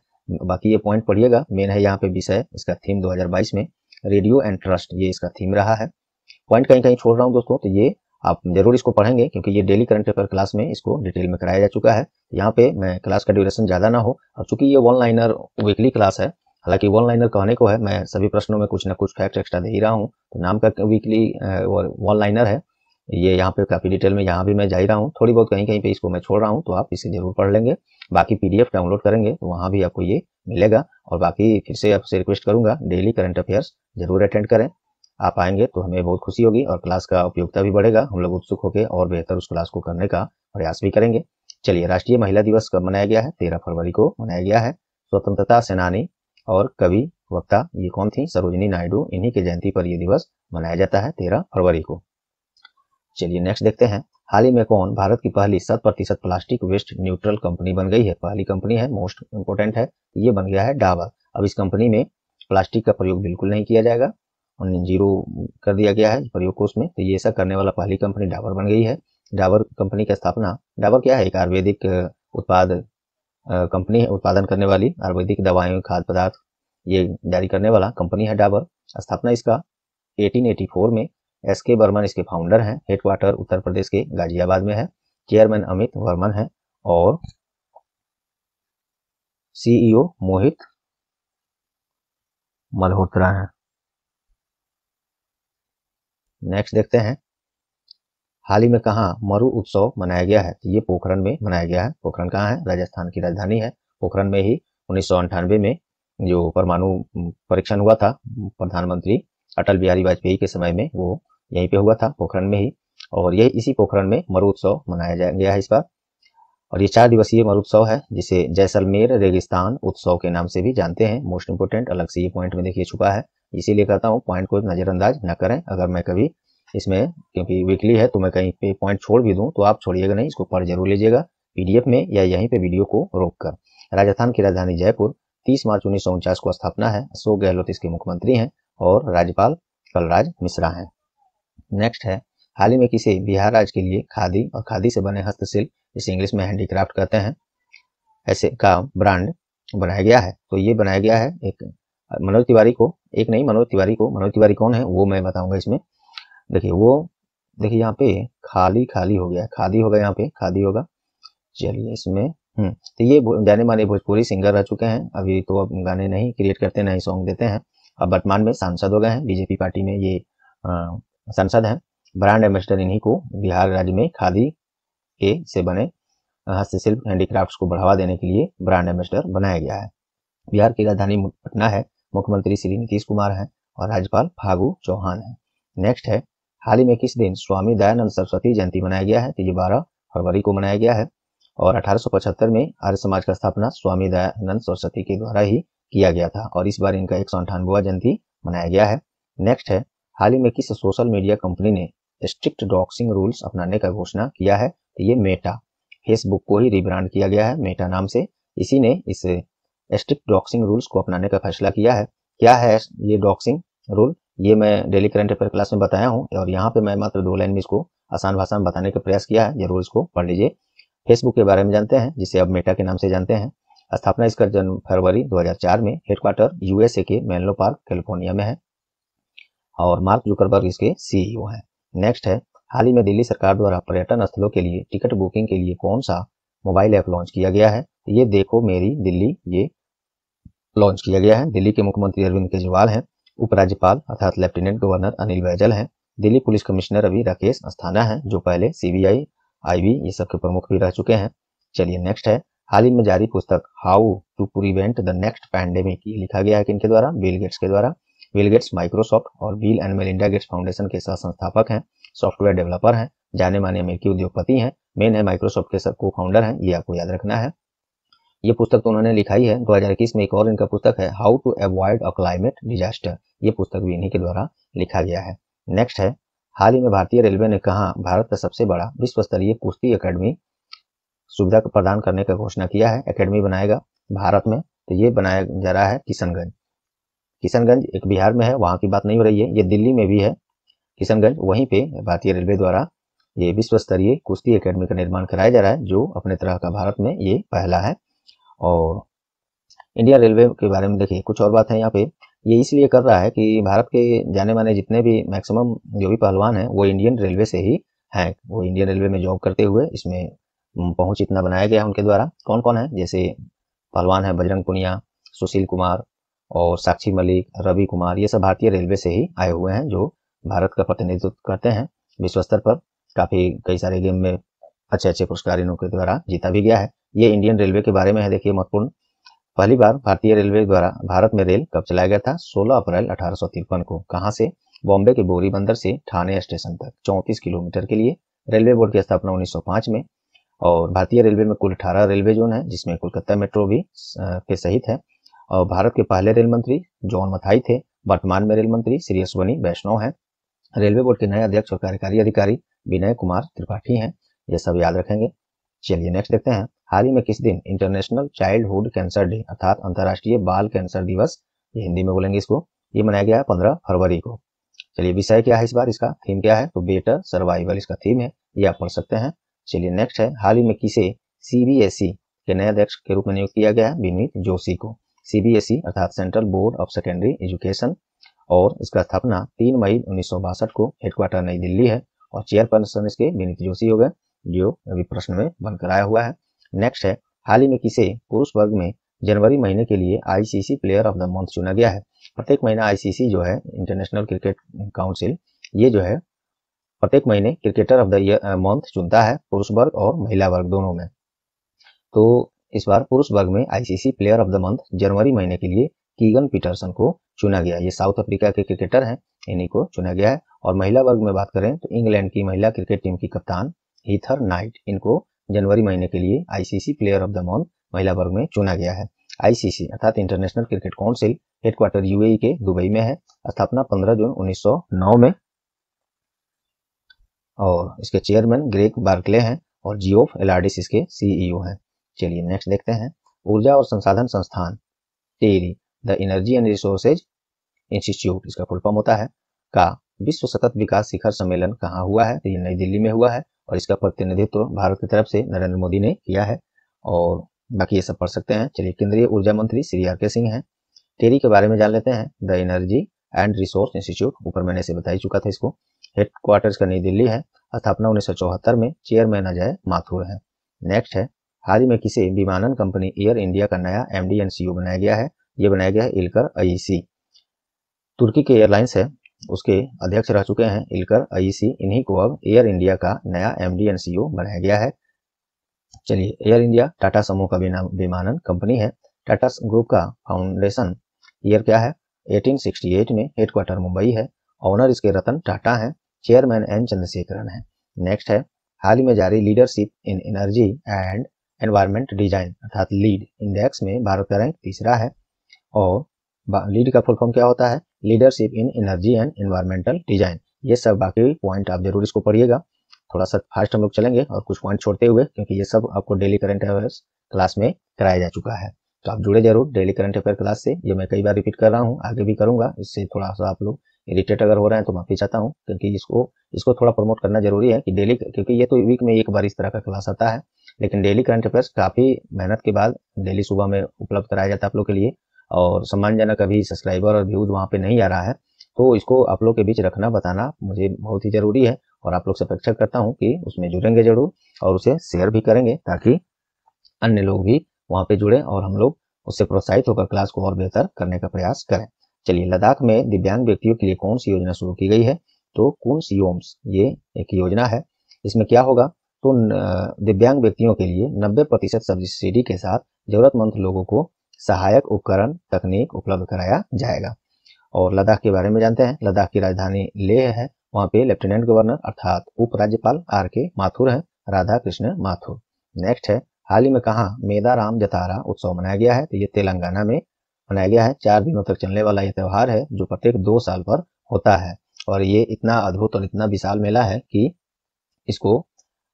बाकी ये पॉइंट पढ़िएगा, मेन है यहाँ पे विषय, इसका थीम 2022 में रेडियो एंड ट्रस्ट ये इसका थीम रहा है। पॉइंट कहीं कहीं छोड़ रहा हूँ दोस्तों, तो ये आप जरूर इसको पढ़ेंगे क्योंकि ये डेली करंट अफेयर क्लास में इसको डिटेल में कराया जा चुका है। यहाँ पे मैं क्लास का ड्यूरेशन ज़्यादा ना हो और चूंकि ये वन लाइनर वीकली क्लास है, हालांकि वन लाइनर कहने को है, मैं सभी प्रश्नों में कुछ ना कुछ फैक्ट एक्स्ट्रा दे ही रहा हूँ, तो नाम का वीकली और वन लाइनर है ये। यहाँ पे काफ़ी डिटेल में यहाँ भी मैं जा ही रहा हूँ, थोड़ी बहुत कहीं कहीं पे इसको मैं छोड़ रहा हूँ, तो आप इसे जरूर पढ़ लेंगे। बाकी PDF डाउनलोड करेंगे तो वहाँ भी आपको ये मिलेगा। और बाकी फिर से आपसे रिक्वेस्ट करूँगा डेली करंट अफेयर्स जरूर अटेंड करें, आप आएंगे तो हमें बहुत खुशी होगी और क्लास का उपयोगिता भी बढ़ेगा। हम लोग उत्सुक होकर और बेहतर उस क्लास को करने का प्रयास भी करेंगे। चलिए, राष्ट्रीय महिला दिवस कब मनाया गया है? 13 फरवरी को मनाया गया है। स्वतंत्रता सेनानी और कवि वक्ता ये कौन थी? सरोजिनी नायडू, इन्हीं के जयंती पर यह दिवस मनाया जाता है 13 फरवरी को। चलिए नेक्स्ट देखते हैं हाल ही में कौन भारत की पहली 100% प्लास्टिक वेस्ट न्यूट्रल कंपनी बन गई है? पहली कंपनी है, मोस्ट इम्पोर्टेंट है, ये बन गया है डाबर। अब इस कंपनी में प्लास्टिक का प्रयोग बिल्कुल नहीं किया जाएगा, 0 कर दिया गया है प्रयोग को उसमें। तो ये ऐसा करने वाला पहली कंपनी डाबर बन गई है। डाबर कंपनी की स्थापना, डाबर क्या है? एक आयुर्वेदिक उत्पाद कंपनी है, उत्पादन करने वाली आयुर्वेदिक दवाएं खाद्य पदार्थ ये जारी करने वाला कंपनी है डाबर। स्थापना इसका 1884 में, SK बर्मन इसके फाउंडर हैं। हेडक्वार्टर उत्तर प्रदेश के गाजियाबाद में है। चेयरमैन अमित वर्मन है और CEO मोहित मल्होत्रा हैं। नेक्स्ट देखते हैं हाल ही में कहाँ मरु उत्सव मनाया गया है? ये पोखरण में मनाया गया है। पोखरण कहाँ है? राजस्थान की राजधानी है। पोखरण में ही 1998 में जो परमाणु परीक्षण हुआ था प्रधानमंत्री अटल बिहारी वाजपेयी के समय में, वो यहीं पे हुआ था, पोखरण में ही। और यही इसी पोखरण में मरु उत्सव मनाया गया है इस बार। और ये 4 दिवसीय मरु उत्सव है जिसे जैसलमेर रेगिस्तान उत्सव के नाम से भी जानते हैं। मोस्ट इम्पोर्टेंट अलग से ये पॉइंट में देखिए छुपा है, इसीलिए कहता हूँ पॉइंट को नज़रअंदाज ना करें। अगर मैं कभी इसमें, क्योंकि वीकली है तो मैं कहीं पे पॉइंट छोड़ भी दूं तो आप छोड़िएगा नहीं, इसको पढ़ जरूर लीजिएगा PDF में या यहीं पे वीडियो को रोककर। राजस्थान की राजधानी जयपुर 30 मार्च 1949 को स्थापना है। अशोक गहलोत इसके मुख्यमंत्री हैं और राज्यपाल कलराज मिश्रा हैं। नेक्स्ट है हाल ही में किसे बिहार राज्य के लिए खादी और खादी से बने हस्तशिल्प, इसे इंग्लिश में हैंडीक्राफ्ट कहते हैं, ऐसे का ब्रांड बनाया गया है। तो ये बनाया गया है एक मनोज तिवारी को, एक नहीं मनोज तिवारी कौन है वो मैं बताऊंगा इसमें। देखिए वो देखिए यहाँ पे खाली हो गया, खादी होगा यहाँ पे, खादी होगा। चलिए इसमें तो ये जाने माने भोजपुरी सिंगर रह चुके हैं। अभी तो अब गाने नहीं क्रिएट करते, नहीं सॉन्ग देते हैं। अब वर्तमान में सांसद हो गए हैं, बीजेपी पार्टी में ये सांसद हैं। ब्रांड एम्बेसडर इन्हीं को बिहार राज्य में खादी के से बने हस्तशिल्प हैंडीक्राफ्ट को बढ़ावा देने के लिए ब्रांड एम्बेसडर बनाया गया है। बिहार की राजधानी पटना है, मुख्यमंत्री श्री नीतीश कुमार हैं और राज्यपाल फागू चौहान हैं। नेक्स्ट है, हाल ही में किस दिन स्वामी दयानंद सरस्वती जयंती मनाया गया है? तो ये 12 फरवरी को मनाया गया है और 1875 में आर्य समाज का स्थापना स्वामी दयानंद सरस्वती के द्वारा ही किया गया था और इस बार इनका 198वां जयंती मनाया गया है। नेक्स्ट है, हाल ही में किस सोशल मीडिया कंपनी ने स्ट्रिक्ट डॉक्सिंग रूल्स अपनाने का घोषणा किया है? तो ये मेटा, फेसबुक को ही रिब्रांड किया गया है मेटा नाम से, इसी ने इस स्ट्रिक्ट डॉक्सिंग रूल्स को अपनाने का फैसला किया है। क्या है ये डॉक्सिंग रूल? ये मैं डेली करंट अफेयर क्लास में बताया हूँ और यहाँ पे मैं मात्र 2 लाइन में इसको आसान भाषा में बताने का प्रयास किया है। ये रूल्स को पढ़ लीजिए। फेसबुक के बारे में जानते हैं जिसे अब मेटा के नाम से जानते हैं। स्थापना इसका जन्म फरवरी 2004 में, हेडक्वार्टर यूएसए के मेनलो पार्क कैलिफोर्निया में है और मार्क जुकरबर्ग इसके सीईओ हैं। नेक्स्ट है, हाल ही में दिल्ली सरकार द्वारा पर्यटन स्थलों के लिए टिकट बुकिंग के लिए कौन सा मोबाइल ऐप लॉन्च किया गया है? ये देखो मेरी दिल्ली, ये लॉन्च किया गया है। दिल्ली के मुख्यमंत्री अरविंद केजरीवाल हैं, उपराज्यपाल अर्थात लेफ्टिनेंट गवर्नर अनिल बैजल हैं, दिल्ली पुलिस कमिश्नर अभी राकेश अस्थाना हैं जो पहले सीबीआई, आईबी ये सब के प्रमुख भी रह चुके हैं। चलिए नेक्स्ट है, हाल ही में जारी पुस्तक how to prevent the next pandemic लिखा गया है किनके द्वारा? बिल गेट्स के द्वारा। बिल गेट्स माइक्रोसॉफ्ट और Bill and Melinda Gates foundation के सह संस्थापक हैं, सॉफ्टवेयर डेवलपर हैं, जाने माने अमेरिकी उद्योगपति हैं, मेन है माइक्रोसॉफ्ट के को फाउंडर हैं, ये आपको याद रखना है। ये पुस्तक तो उन्होंने लिखाई है। 2021 में एक और इनका पुस्तक है how to avoid a climate disaster, ये पुस्तक भी इन्हीं के द्वारा लिखा गया है। नेक्स्ट है, हाल ही में भारतीय रेलवे ने कहा भारत का सबसे बड़ा विश्व स्तरीय कुश्ती एकेडमी सुविधा प्रदान करने का घोषणा किया है। एकेडमी बनाएगा भारत में, तो ये बनाया जा रहा है किशनगंज। किशनगंज एक बिहार में है, वहाँ की बात नहीं हो रही है, ये दिल्ली में भी है किशनगंज। वहीं पे भारतीय रेलवे द्वारा ये विश्व स्तरीय कुश्ती एकेडमी का निर्माण कराया जा रहा है जो अपने तरह का भारत में ये पहला है। और इंडियन रेलवे के बारे में देखिए कुछ और बात है यहाँ पे, ये इसलिए कर रहा है कि भारत के जाने माने जितने भी मैक्सिमम जो भी पहलवान हैं वो इंडियन रेलवे से ही हैं, वो इंडियन रेलवे में जॉब करते हुए इसमें पहुंच इतना बनाया गया है उनके द्वारा। कौन कौन है? जैसे पहलवान है बजरंग पुनिया, सुशील कुमार और साक्षी मलिक, रवि कुमार, ये सब भारतीय रेलवे से ही आए हुए हैं जो भारत का प्रतिनिधित्व करते हैं विश्व स्तर पर। कई सारे गेम में अच्छे अच्छे पुरस्कार इनके द्वारा जीता भी गया है। ये इंडियन रेलवे के बारे में है, देखिए महत्वपूर्ण। पहली बार भारतीय रेलवे द्वारा भारत में रेल कब चलाया गया था? 16 अप्रैल 1853 को। कहाँ से? बॉम्बे के बोरी बंदर से ठाणे स्टेशन तक 34 किलोमीटर के लिए। रेलवे बोर्ड की स्थापना 1905 में और भारतीय रेलवे में कुल 18 रेलवे जोन है जिसमें कोलकाता मेट्रो भी के सहित है। और भारत के पहले रेल मंत्री जॉन मथाई थे, वर्तमान में रेल मंत्री श्री अश्वनी वैष्णव है। रेलवे बोर्ड के नए अध्यक्ष और कार्यकारी अधिकारी विनय कुमार त्रिपाठी हैं, ये सब याद रखेंगे। चलिए नेक्स्ट देखते हैं, हाल ही में किस दिन इंटरनेशनल चाइल्डहुड कैंसर डे अर्थात अंतर्राष्ट्रीय बाल कैंसर दिवस, ये हिंदी में बोलेंगे इसको, ये मनाया गया है 15 फरवरी को। चलिए विषय क्या है इस बार, इसका थीम क्या है? तो बेटर सर्वाइवल इसका थीम है, ये आप पढ़ सकते हैं। चलिए नेक्स्ट है, हाल ही में किसे सीबीएसई के नए अध्यक्ष के रूप में नियुक्त किया गया है? विनीत जोशी को। सीबीएसई अर्थात central board of secondary education और इसका स्थापना 3 मई 1962 को, हेडक्वार्टर नई दिल्ली है और चेयरपर्सन इसके विनीत जोशी हो गए जो अभी प्रश्न में बनकर आया हुआ है। नेक्स्ट है, हाल ही में किसे पुरुष वर्ग में जनवरी महीने के लिए ICC player of the month चुना गया है? प्रत्येक महीना आईसीसी जो है इंटरनेशनल क्रिकेट काउंसिल, ये जो है प्रत्येक महीने क्रिकेटर ऑफ द मंथ चुनता है पुरुष वर्ग और महिला वर्ग दोनों में। तो इस बार पुरुष वर्ग में ICC player of the month जनवरी महीने के लिए कीगन पीटरसन को चुना गया, ये साउथ अफ्रीका के क्रिकेटर हैं, इन्हीं को चुना गया है। और महिला वर्ग में बात करें तो इंग्लैंड की महिला क्रिकेट टीम की कप्तान हीथर नाइट, इनको जनवरी महीने के लिए ICC player of the month महिला वर्ग में चुना गया है। आईसीसी अर्थात international cricket council headquarter UAE के दुबई में है, स्थापना 15 जून 1909 में और इसके चेयरमैन ग्रेग बार्कले हैं और जियोफ एलार्डिस इसके सीईओ हैं। चलिए नेक्स्ट देखते हैं, ऊर्जा और संसाधन संस्थान TERI, the energy and resources institute इसका फुल फॉर्म होता है, का विश्व सतत विकास शिखर सम्मेलन कहाँ हुआ है? तो ये नई दिल्ली में हुआ है और इसका प्रतिनिधित्व भारत की तरफ से नरेंद्र मोदी ने किया है। और बाकी ये सब पढ़ सकते हैं। चलिए, केंद्रीय ऊर्जा मंत्री श्री आर के सिंह हैं। टेरी के बारे में जान लेते हैं। The energy and resource institute, ऊपर मैंने इसे बता ही चुका था। इसको हेडक्वार्टर्स का नई दिल्ली है। स्थापना 1974 में। चेयरमैन अजय माथुर है। नेक्स्ट है, हाल ही में किसी विमानन कंपनी एयर इंडिया का नया एमडी एंड सीईओ बनाया गया है। ये बनाया गया है इल्कर अयीसी। तुर्की के एयरलाइंस है, उसके अध्यक्ष रह चुके हैं इल्कर अयीसी। इन्हीं को अब एयर इंडिया का नया एमडी एंड सीईओ बनाया गया है। चलिए, एयर इंडिया टाटा समूह का विमानन कंपनी है। टाटा ग्रुप का फाउंडेशन ईयर क्या है? 1868 में। हेडक्वार्टर मुंबई है। ऑनर इसके रतन टाटा हैं। चेयरमैन एन चंद्रशेखरन है। नेक्स्ट है, हाल ही में जारी leadership in energy and environment design अर्थात लीड इंडेक्स में भारत का रैंक तीसरा है। और लीड का फुल फॉर्म क्या होता है? Leadership in energy and environmental design. ये सब बाकी पॉइंट आप जरूर इसको पढ़िएगा। थोड़ा सा फास्ट हम लोग चलेंगे और कुछ पॉइंट छोड़ते हुए, क्योंकि ये सब आपको डेली करंट अफेयर्स क्लास में कराया जा चुका है। तो आप जुड़े जरूर डेली करंट अफेयर क्लास से। ये मैं कई बार रिपीट कर रहा हूँ, आगे भी करूंगा। इससे थोड़ा सा आप लोग इरिटेट अगर हो रहे हैं तो माफी चाहता हूँ, क्योंकि इसको थोड़ा प्रमोट करना जरूरी है कि डेली, क्योंकि ये तो वीक में एक बार इस तरह का क्लास आता है, लेकिन डेली करंट अफेयर्स काफी मेहनत के बाद डेली सुबह में उपलब्ध कराया जाता है आप लोग के लिए। और सम्मानजनक अभी सब्सक्राइबर और व्यूज वहाँ पे नहीं आ रहा है, तो इसको आप लोग के बीच रखना बताना मुझे बहुत ही जरूरी है। और आप लोग से अपेक्षा करता हूँ कि उसमें जुड़ेंगे जरूर और उसे शेयर भी करेंगे, ताकि अन्य लोग भी वहाँ पे जुड़े और हम लोग उससे प्रोत्साहित होकर क्लास को और बेहतर करने का प्रयास करें। चलिए, लद्दाख में दिव्यांग व्यक्तियों के लिए कौन सी योजना शुरू की गई है? तो कून्स योम्स ये एक योजना है। इसमें क्या होगा? तो दिव्यांग व्यक्तियों के लिए 90% सब्सिडी के साथ जरूरतमंद लोगों को सहायक उपकरण तकनीक उपलब्ध कराया जाएगा। और लद्दाख के बारे में जानते हैं। लद्दाख की राजधानी लेह है। वहाँ पे लेफ्टिनेंट गवर्नर अर्थात उपराज्यपाल आर के माथुर हैं, राधा कृष्ण माथुर। नेक्स्ट है, हाल ही में कहाँ मेदाराम जतारा उत्सव मनाया गया है? तो ये तेलंगाना में मनाया गया है। 4 दिनों तक चलने वाला यह त्यौहार है, जो प्रत्येक 2 साल पर होता है। और ये इतना अद्भुत और इतना विशाल मेला है कि इसको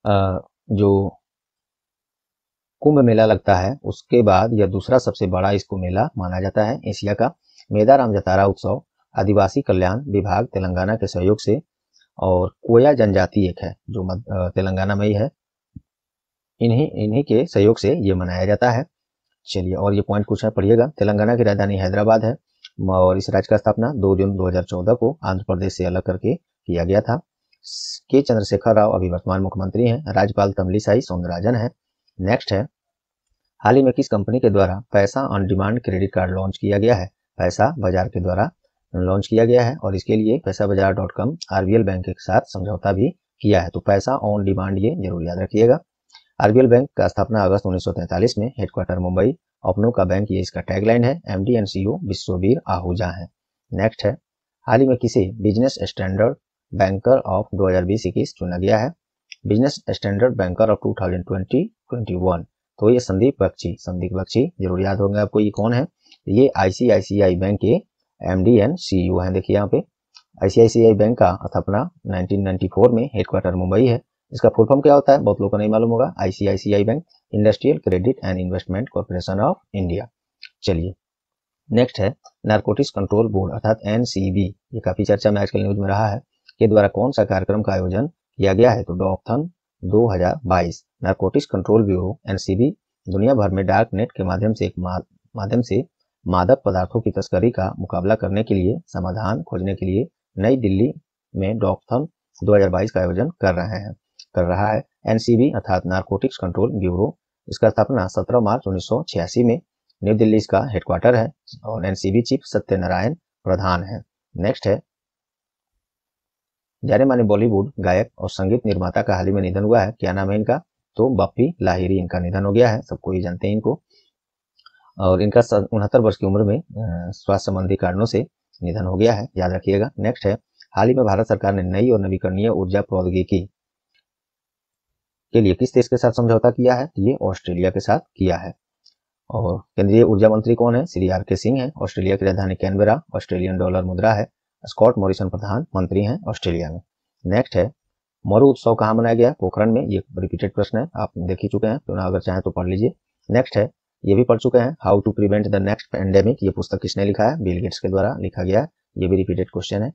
जो कुंभ मेला लगता है उसके बाद यह दूसरा सबसे बड़ा इसको मेला माना जाता है एशिया का। मेदाराम जतारा उत्सव आदिवासी कल्याण विभाग तेलंगाना के सहयोग से और कोया जनजाति एक है जो तेलंगाना में ही है, इन्हीं के सहयोग से ये मनाया जाता है। चलिए, और ये पॉइंट कुछ है, पढ़िएगा। तेलंगाना की राजधानी हैदराबाद है और इस राज्य का स्थापना 2 जून 2014 को आंध्र प्रदेश से अलग करके किया गया था। के चंद्रशेखर राव अभी वर्तमान मुख्यमंत्री हैं। राज्यपाल तमिलिसाई सौंदरराजन है। नेक्स्ट है, हाल ही में किस कंपनी के द्वारा Paisa on demand credit card launch किया गया है? पैसा बाजार के द्वारा लॉन्च किया गया है और इसके लिए पैसा बाजार.com आरबीएल बैंक के साथ समझौता भी किया है। तो पैसा ऑन डिमांड ये जरूर याद रखिएगा। आरबीएल बैंक का स्थापना अगस्त 1943 में। हेडक्वार्टर मुंबई। अपनों का बैंक ये इसका टैगलाइन है। MD and CEO Vishwavir Ahuja है। नेक्स्ट है, हाल ही में किसे बिजनेस स्टैंडर्ड बैंकर ऑफ 2020-21 चुना गया है? Business standard banker of 2020-21। तो ये संदीप बख्शी जरूर याद होंगे आपको। ये कौन है? ये आईसीआईसीआई बैंक के एमडी एंड सीईओ हैं। देखिए यहाँ पे आईसीआईसीआई बैंक का स्थापना 1994 में। हेडक्वार्टर मुंबई है। इसका फुल फॉर्म क्या होता है? बहुत लोगों को नहीं मालूम होगा। ICICI bank industrial credit and investment corporation of India. चलिए, नेक्स्ट है, नारकोटिक्स कंट्रोल बोर्ड अर्थात एनसीबी, ये काफी चर्चा में आजकल न्यूज में रहा है, के द्वारा कौन सा कार्यक्रम का आयोजन किया गया है? तो डॉपथन 2022। नारकोटिक्स कंट्रोल ब्यूरो एनसीबी दुनिया भर में डार्क नेट के माध्यम से मादक पदार्थों की तस्करी का मुकाबला करने के लिए समाधान खोजने के लिए नई दिल्ली में डॉपथन 2022 का आयोजन कर रहा है। एनसीबी अर्थात नारकोटिक्स कंट्रोल ब्यूरो, इसका स्थापना 17 मार्च 1986 में। न्यू दिल्ली इसका हेडक्वार्टर है और एनसीबी चीफ सत्यनारायण प्रधान है। नेक्स्ट है, जाने माने बॉलीवुड गायक और संगीत निर्माता का हाल ही में निधन हुआ है। क्या नाम है इनका? तो बप्पी लाहिरी इनका निधन हो गया है। सबको ये जानते हैं इनको। और इनका 69 वर्ष की उम्र में स्वास्थ्य संबंधी कारणों से निधन हो गया है, याद रखिएगा। नेक्स्ट है, हाल ही में भारत सरकार ने नई और नवीकरणीय ऊर्जा प्रौद्योगिकी के लिए किस देश के साथ समझौता किया है? ये ऑस्ट्रेलिया के साथ किया है। और केंद्रीय ऊर्जा मंत्री कौन है? श्री आर के सिंह है। ऑस्ट्रेलिया की राजधानी कैनबरा। ऑस्ट्रेलियन डॉलर मुद्रा है। स्कॉट मॉरिसन प्रधान मंत्री हैं ऑस्ट्रेलिया में। नेक्स्ट है, मरु उत्सव कहाँ मनाया गया? पोखरण में। ये रिपीटेड प्रश्न है, आप देख ही चुके हैं, तो ना अगर चाहें तो पढ़ लीजिए। नेक्स्ट है, ये भी पढ़ चुके हैं, how to prevent the next pandemic, ये पुस्तक किसने लिखा है? बिल गेट्स के द्वारा लिखा गया है। ये भी रिपीटेड क्वेश्चन है।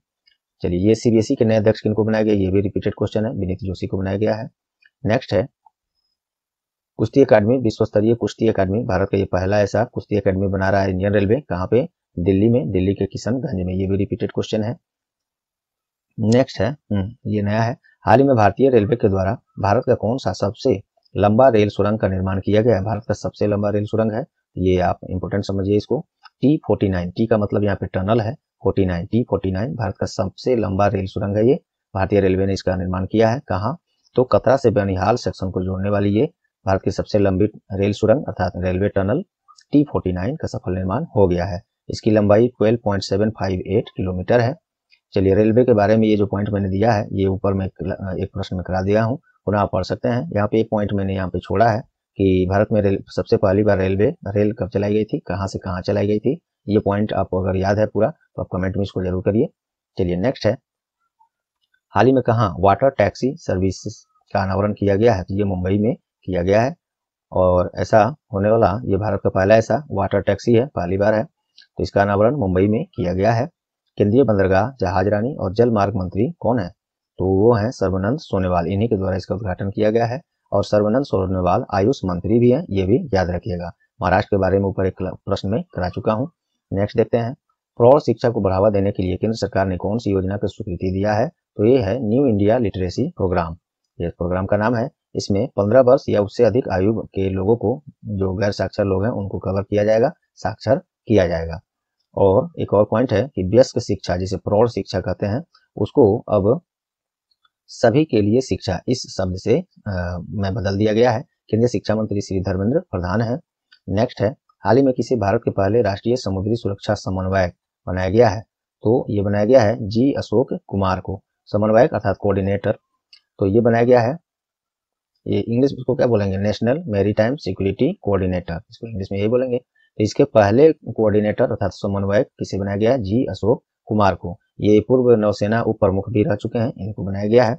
चलिए, ये सीबीएसई के नए अध्यक्ष किनको बनाया गया? ये भी रिपीटेड क्वेश्चन है, विनीत जोशी को बनाया गया है। नेक्स्ट है, कुश्ती अकादमी, विश्व स्तरीय कुश्ती अकादमी, भारत का ये पहला ऐसा कुश्ती अकादमी बना रहा है इंडियन रेलवे। कहाँ पे? दिल्ली में, दिल्ली के किशनगंज में। ये भी रिपीटेड क्वेश्चन है। नेक्स्ट है, ये नया है, हाल ही में भारतीय रेलवे के द्वारा भारत का कौन सा सबसे लंबा रेल सुरंग का निर्माण किया गया है? भारत का सबसे लंबा रेल सुरंग है ये, आप इंपोर्टेंट समझिए इसको। T49, T का मतलब यहाँ पे टनल है, 49, T49 भारत का सबसे लंबा रेल सुरंग है। ये भारतीय रेलवे ने इसका निर्माण किया है। कहाँ? तो कतरा से बनिहाल सेक्शन को जोड़ने वाली ये भारत की सबसे लंबी रेल सुरंग अर्थात रेलवे टनल T49 का सफल निर्माण हो गया है। इसकी लंबाई 12.758 किलोमीटर है। चलिए रेलवे के बारे में ये जो पॉइंट मैंने दिया है ये ऊपर में एक प्रश्न में करा दिया हूँ, पुनः आप पढ़ सकते हैं। यहाँ पे एक पॉइंट मैंने यहाँ पे छोड़ा है कि भारत में सबसे पहली बार रेल कब चलाई गई थी, कहाँ से कहाँ चलाई गई थी। ये पॉइंट आपको अगर याद है पूरा तो आप कमेंट में इसको जरूर करिए। चलिए नेक्स्ट है, हाल ही में कहाँ वाटर टैक्सी सर्विस का अनावरण किया गया है? तो ये मुंबई में किया गया है और ऐसा होने वाला ये भारत का पहला ऐसा वाटर टैक्सी है, पहली बार है, तो इसका अनावरण मुंबई में किया गया है। केंद्रीय बंदरगाह, जहाजरानी और जलमार्ग मंत्री कौन है? तो वो है सर्बानंद सोनोवाल, इन्हीं के द्वारा इसका उद्घाटन किया गया है। और सर्बानंद सोनोवाल आयुष मंत्री भी हैं, ये भी याद रखिएगा। महाराष्ट्र के बारे में ऊपर एक प्रश्न में करा चुका हूँ। नेक्स्ट देखते हैं, प्रौढ़ शिक्षा को बढ़ावा देने के लिए केंद्र सरकार ने कौन सी योजना को स्वीकृति दिया है? तो ये है न्यू इंडिया लिटरेसी प्रोग्राम, ये प्रोग्राम का नाम है। इसमें 15 वर्ष या उससे अधिक आयु के लोगों को, जो गैर साक्षर लोग हैं उनको कवर किया जाएगा, साक्षर किया जाएगा। और एक और पॉइंट है कि वयस्क शिक्षा जिसे प्रौढ़ शिक्षा कहते हैं उसको अब सभी के लिए शिक्षा इस शब्द से मैं बदल दिया गया है। केंद्रीय शिक्षा मंत्री श्री धर्मेंद्र प्रधान है। नेक्स्ट है, हाल ही में किसी भारत के पहले राष्ट्रीय समुद्री सुरक्षा समन्वयक बनाया गया है? तो ये बनाया गया है जी अशोक कुमार को, समन्वयक अर्थात कोऑर्डिनेटर। तो ये बनाया गया है, ये इंग्लिश इसको क्या बोलेंगे, नेशनल मैरीटाइम सिक्योरिटी कोऑर्डिनेटर, इसको इंग्लिश में यही बोलेंगे। तो इसके पहले कोऑर्डिनेटर अर्थात समन्वयक किसे बनाया गया है? जी अशोक कुमार को। ये पूर्व नौसेना उप प्रमुख भी रह चुके हैं, इनको बनाया गया है।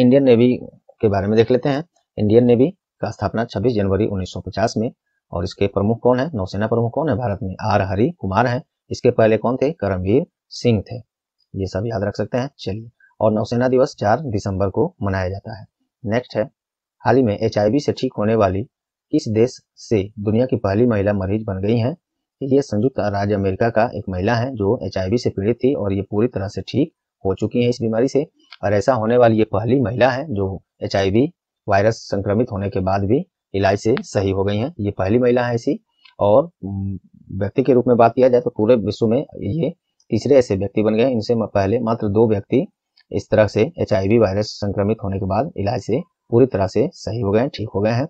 इंडियन नेवी के बारे में देख लेते हैं। इंडियन नेवी का स्थापना 26 जनवरी 1950 में और इसके प्रमुख कौन है, नौसेना प्रमुख कौन है भारत में? आर हरि कुमार है। इसके पहले कौन थे? करमवीर सिंह थे। ये सब याद रख सकते हैं। चलिए, और नौसेना दिवस 4 दिसंबर को मनाया जाता है। नेक्स्ट है, हाल ही में HIV से ठीक होने वाली किस देश से दुनिया की पहली महिला मरीज बन गई हैं? ये संयुक्त राज्य अमेरिका का एक महिला है जो HIV से पीड़ित थी और ये पूरी तरह से ठीक हो चुकी है इस बीमारी से, और ऐसा होने वाली ये पहली महिला है जो HIV वायरस संक्रमित होने के बाद भी इलाज से सही हो गई हैं। ये पहली महिला है ऐसी। और व्यक्ति के रूप में बात किया जाए तो पूरे विश्व में ये तीसरे ऐसे व्यक्ति बन गए, इनसे पहले मात्र 2 व्यक्ति इस तरह से HIV वायरस संक्रमित होने के बाद इलाज से पूरी तरह से सही हो गए, ठीक हो गए हैं।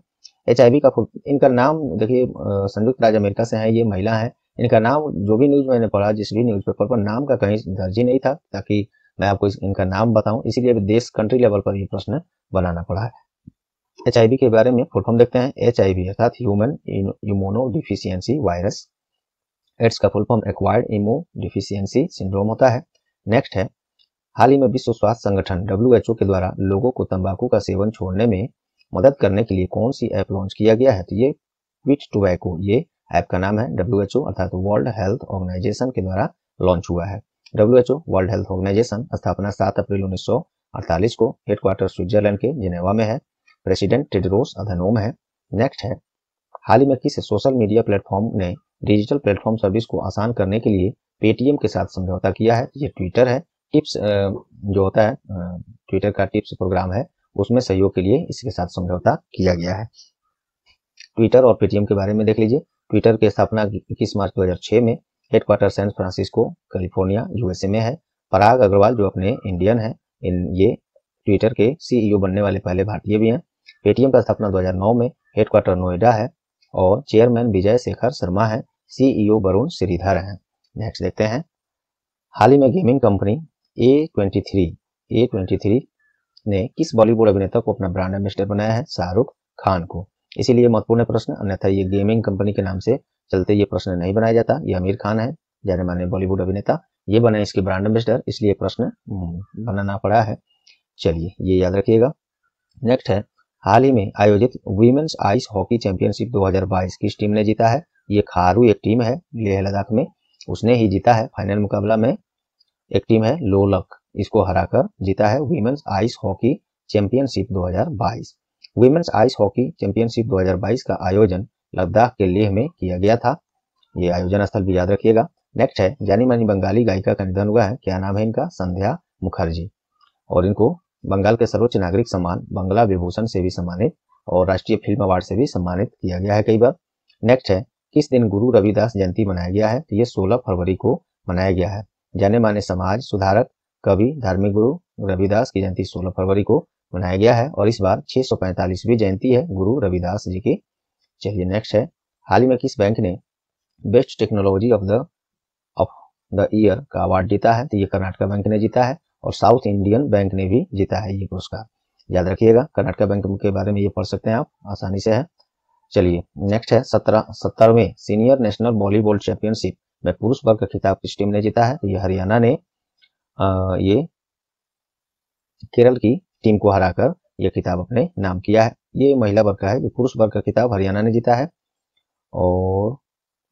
HIV का इनका नाम देखिए, संयुक्त राज्य अमेरिका से है ये महिला है। इनका नाम जो भी न्यूज मैंने पढ़ा, जिस भी न्यूज़पेपर पर नाम का कहीं दर्ज ही नहीं था ताकि मैं आपको इनका नाम बताऊं, इसीलिए देश कंट्री लेवल पर ये प्रश्न बनाना पड़ा है। HIV के बारे में फुल फॉर्म देखते हैं। HIV अर्थात human immuno deficiency virus, AIDS का full form acquired immuno deficiency syndrome होता है। नेक्स्ट है, हाल ही में विश्व स्वास्थ्य संगठन WHO के द्वारा लोगों को तंबाकू का सेवन छोड़ने में मदद करने के लिए कौन सी ऐप लॉन्च किया गया है? तो ये क्विट टोबैको, ये ऐप का नाम है। WHO अर्थात वर्ल्ड हेल्थ ऑर्गेनाइजेशन के द्वारा लॉन्च हुआ है। WHO वर्ल्ड हेल्थ ऑर्गेनाइजेशन स्थापना 7 अप्रैल 1948 को, हेडक्वार्टर स्विट्जरलैंड के जिनेवा में है। प्रेसिडेंट टेड्रोस अधनोम है। नेक्स्ट है, हाल ही में किस सोशल मीडिया प्लेटफॉर्म ने डिजिटल प्लेटफॉर्म सर्विस को आसान करने के लिए पेटीएम के साथ समझौता किया है? ये ट्विटर है। टिप्स जो होता है, ट्विटर का टिप्स प्रोग्राम है, उसमें सहयोग के लिए इसके साथ समझौता किया गया है। ट्विटर और पेटीएम के बारे में देख लीजिए। ट्विटर की स्थापना 21 मार्च 2006 में, headquarter San Francisco California USA में है। पराग अग्रवाल जो अपने इंडियन हैं, ये ट्विटर के CEO बनने वाले पहले भारतीय भी हैं। पेटीएम का स्थापना 2009 में, हेडक्वार्टर नोएडा है और चेयरमैन विजय शेखर शर्मा है, CEO वरुण श्रीधर हैं। नेक्स्ट देखते हैं, हाल ही में गेमिंग कंपनी A23 ने किस बॉलीवुड अभिनेता को अपना ब्रांड एम्बेसडर बनाया है? शाहरुख खान को। इसीलिए महत्वपूर्ण प्रश्न, अन्यथा ये गेमिंग कंपनी के नाम से चलते ये प्रश्न नहीं बनाया जाता। ये आमिर खान है, जाने माने बॉलीवुड अभिनेता, ये बने इसके ब्रांड एम्बेसडर, इसलिए प्रश्न बनाना पड़ा है। चलिए ये याद रखिएगा। नेक्स्ट है, हाल ही में आयोजित वीमेन्स आइस हॉकी चैंपियनशिप 2022 किस टीम ने जीता है? ये खारू एक टीम है लेह लद्दाख में, उसने ही जीता है। फाइनल मुकाबला में एक टीम है लोलक, इसको हराकर जीता है women's ice hockey championship 2022। Women's ice hockey championship 2022 का आयोजन लद्दाख के लेह में किया गया था। ये आयोजन स्थल भी याद रखिएगा। नेक्स्ट है जानी मानी बंगाली गायिका का निधन हुआ है, क्या नाम है इनका, संध्या मुखर्जी, और इनको बंगाल के सर्वोच्च नागरिक सम्मान बंगला विभूषण से भी सम्मानित और राष्ट्रीय फिल्म अवार्ड से भी सम्मानित किया गया है कई बार। नेक्स्ट है किस दिन गुरु रविदास जयंती मनाया गया है, तो ये 16 फरवरी को मनाया गया है। जाने माने समाज सुधारक कवि धार्मिक गुरु रविदास की जयंती 16 फरवरी को मनाया गया है और इस बार 645वीं जयंती है गुरु रविदास जी की। चलिए नेक्स्ट है हाल ही में किस बैंक ने best technology of the year का अवार्ड जीता है, तो ये कर्नाटका बैंक ने जीता है और साउथ इंडियन बैंक ने भी जीता है ये पुरस्कार, याद रखिएगा। कर्नाटका बैंक के बारे में ये पढ़ सकते हैं आप आसानी से है। चलिए नेक्स्ट है 17वें सीनियर नेशनल वॉलीबॉल चैंपियनशिप में पुरुष वर्ग का खिताब किस टीम ने जीता है, तो ये हरियाणा ने ये केरल की टीम को हराकर यह खिताब अपने नाम किया है। ये महिला वर्ग का है, ये पुरुष वर्ग का खिताब हरियाणा ने जीता है। और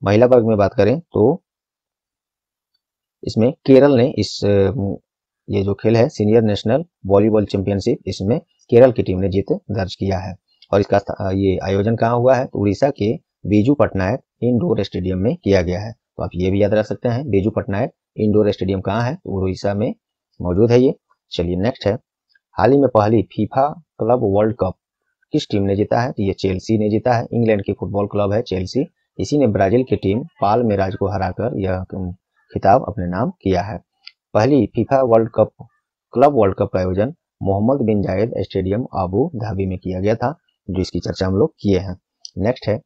महिला वर्ग में बात करें तो इसमें केरल ने इस ये जो खेल है सीनियर नेशनल वॉलीबॉल चैंपियनशिप, इसमें केरल की टीम ने जीत दर्ज किया है और इसका ये आयोजन कहाँ हुआ है, उड़ीसा के बीजू पटनायक इंडोर स्टेडियम में किया गया है। तो आप ये भी याद रख सकते हैं, बीजू पटनायक इंडोर स्टेडियम कहाँ है, उड़ीसा में मौजूद है ये। चलिए नेक्स्ट है हाल ही में पहली फीफा क्लब वर्ल्ड कप किस टीम ने जीता है, तो ये चेल्सी ने जीता है। इंग्लैंड की फुटबॉल क्लब है चेल्सी, इसी ने ब्राजील की टीम पाल्मेरास को हराकर यह खिताब अपने नाम किया है। पहली FIFA world cup club world cup का आयोजन Mohammed bin Zayed stadium Abu Dhabi में किया गया था, जो इसकी चर्चा हम लोग किए हैं। नेक्स्ट है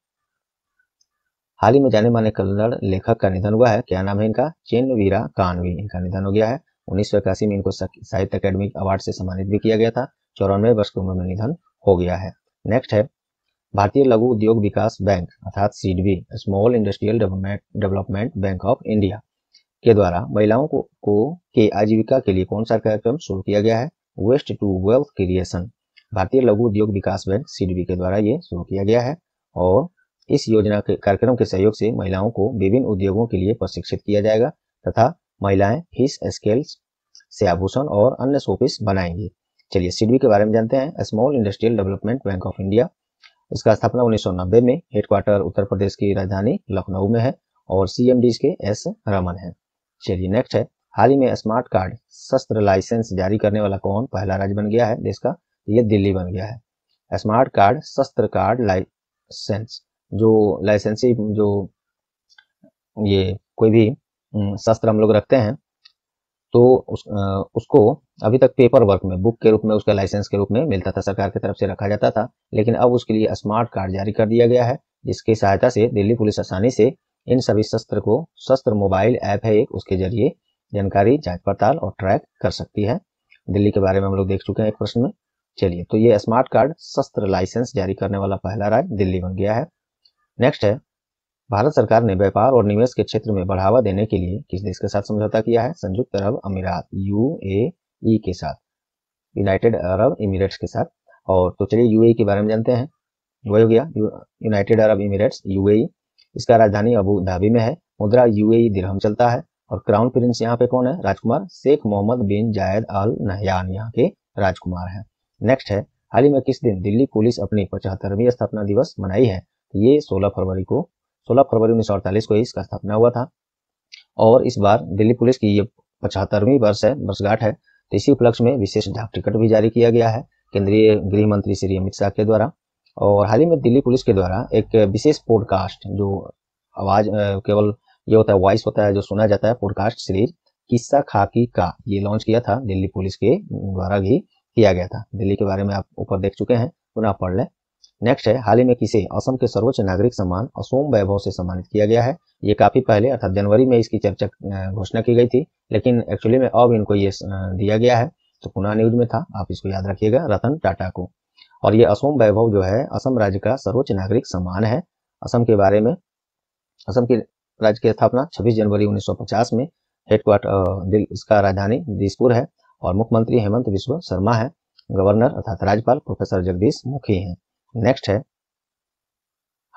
हाल ही में जाने माने कन्नड़ लेखक का निधन हुआ है, क्या नाम है इनका, चेन्नवीरा कानवी, इनका निधन हो गया है। 1981 में इनको साहित्य अकादमी अवार्ड से सम्मानित भी किया गया था। 94 वर्ष की उम्र में निधन हो गया है। नेक्स्ट है भारतीय लघु उद्योग विकास बैंक अर्थात सीडबी small industrial development bank of India के द्वारा महिलाओं के आजीविका के लिए कौन सा कार्यक्रम शुरू किया गया है, वेस्ट टू वेल्थ क्रिएशन, भारतीय लघु उद्योग विकास बैंक सीडबी के द्वारा ये शुरू किया गया है। और इस योजना के कार्यक्रम के सहयोग से महिलाओं को विभिन्न उद्योगों के लिए प्रशिक्षित किया जाएगा तथा महिलाएं फिश स्केल्स से आभूषण और अन्य शोपीस बनाएंगी। चलिए सीडबी के बारे में जानते हैं। Small industrial development bank of India, इसका स्थापना 1990 में, हेडक्वार्टर उत्तर प्रदेश की राजधानी लखनऊ में है और सीएमडी इसके एस रमन है। चलिए नेक्स्ट है हाल ही में स्मार्ट कार्ड शस्त्र लाइसेंस जारी करने वाला कौन पहला राज्य बन गया है देश का, ये दिल्ली बन गया है। स्मार्ट कार्ड शस्त्र कार्ड लाइसेंस, जो लाइसेंसी जो ये कोई भी शस्त्र हम लोग रखते हैं तो उसको अभी तक पेपर वर्क में बुक के रूप में उसका लाइसेंस के रूप में मिलता था, सरकार की तरफ से रखा जाता था, लेकिन अब उसके लिए स्मार्ट कार्ड जारी कर दिया गया है, जिसकी सहायता से दिल्ली पुलिस आसानी से इन सभी शस्त्र को, शस्त्र मोबाइल ऐप है एक, उसके जरिए जानकारी जांच पड़ताल और ट्रैक कर सकती है। दिल्ली के बारे में हम लोग देख चुके हैं एक प्रश्न में। चलिए तो ये स्मार्ट कार्ड शस्त्र लाइसेंस जारी करने वाला पहला राज्य दिल्ली बन गया है। नेक्स्ट है भारत सरकार ने व्यापार और निवेश के क्षेत्र में बढ़ावा देने के लिए किस देश के साथ समझौता किया है, संयुक्त अरब अमीरात (यूएई) के साथ, यूनाइटेड अरब इमिरेट्स के साथ। और तो चलिए यूएई के बारे में जानते हैं, वही हो गया यूनाइटेड अरब इमिरेट्स (यूएई), इसका राजधानी अबू धाबी में है। मुद्रा यूएई दिरहम चलता है और क्राउन प्रिंस यहाँ पे कौन है, राजकुमार Sheikh Mohammed bin Zayed Al Nahyan यहाँ के राजकुमार है। नेक्स्ट है हाल ही में किस दिन दिल्ली पुलिस अपनी 75वीं स्थापना दिवस मनाई है, ये 16 फरवरी को, 16 फरवरी 1948 को इसका स्थापना हुआ था और इस बार दिल्ली पुलिस की ये 75वीं वर्षगांठ है, तो इसी उपलक्ष्य में विशेष डाक टिकट भी जारी किया गया है केंद्रीय गृह मंत्री श्री अमित शाह के द्वारा। और हाल ही में दिल्ली पुलिस के द्वारा एक विशेष पॉडकास्ट, जो आवाज केवल ये होता है, वॉइस होता है, जो सुना जाता है, पॉडकास्ट सीरीज किस्सा खाकी का ये लॉन्च किया था, दिल्ली पुलिस के द्वारा भी किया गया था। दिल्ली के बारे में आप ऊपर देख चुके हैं, पुनः पढ़ लें। नेक्स्ट है हाल ही में किसे असम के सर्वोच्च नागरिक सम्मान असोम वैभव से सम्मानित किया गया है, ये काफी पहले अर्थात जनवरी में इसकी चर्चा घोषणा की गई थी, लेकिन एक्चुअली में अब इनको ये दिया गया है, तो पुनः न्यूज में था, आप इसको याद रखिएगा, रतन टाटा को। और ये असोम वैभव जो है असम राज्य का सर्वोच्च नागरिक सम्मान है। असम के बारे में, असम के राज्य की स्थापना 26 जनवरी 1950 में, हेडक्वार्टर इसका राजधानी दिसपुर है और मुख्यमंत्री हेमंत विश्व शर्मा है, गवर्नर अर्थात राज्यपाल प्रोफेसर जगदीश मुखी है। नेक्स्ट है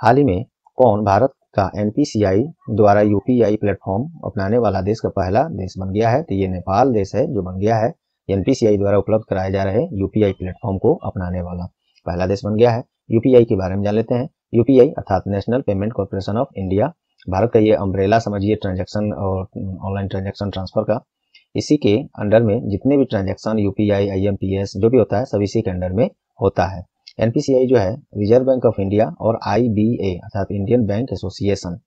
हाल ही में कौन भारत का एनपीसीआई द्वारा यूपीआई प्लेटफॉर्म अपनाने वाला देश का पहला देश बन गया है, तो ये नेपाल देश है जो बन गया है एनपीसीआई द्वारा उपलब्ध कराए जा रहे यूपीआई प्लेटफॉर्म को अपनाने वाला। पहला देश बन गया है। यूपीआई के बारे में जान लेते हैं। यूपीआई अर्थात national payment corporation of India, Bharat का ये अम्ब्रेला समझिए ट्रांजैक्शन और ऑनलाइन ट्रांजैक्शन ट्रांसफर का। इसी के अंडर में जितने भी ट्रांजैक्शन यूपीआई, आईएमपीएस जो भी होता है सब इसी के अंडर में होता है। एनपीसीआई जो है रिजर्व बैंक ऑफ इंडिया और आईबीए अर्थात इंडियन बैंक एसोसिएशन,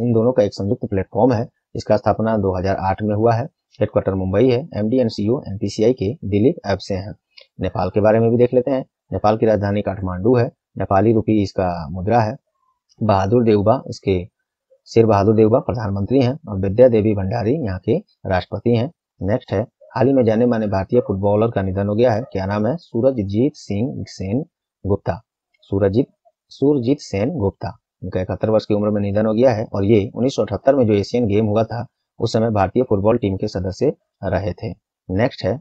इन दोनों का एक संयुक्त प्लेटफॉर्म है। इसका स्थापना 2008 में हुआ है। हेडक्वार्टर मुंबई है। एमडी एंड सीईओ एनपीसीआई के दिलीप एब्से हैं। नेपाल के बारे में भी देख लेते हैं। नेपाल की राजधानी काठमांडू है। नेपाली रूपी इसका मुद्रा है। बहादुर देउबा, इसके शेर बहादुर देउबा प्रधानमंत्री हैं और विद्या देवी भंडारी यहाँ के राष्ट्रपति हैं। नेक्स्ट है, हाल ही में जाने माने भारतीय फुटबॉलर का निधन हो गया है। क्या नाम है? सूरजजीत सिंह सेन गुप्ता। सूरजीत सेन गुप्ता, इनका 71 वर्ष की उम्र में निधन हो गया है। और ये 1978 में जो एशियन गेम हुआ था उस समय भारतीय फुटबॉल टीम के सदस्य रहे थे। नेक्स्ट है,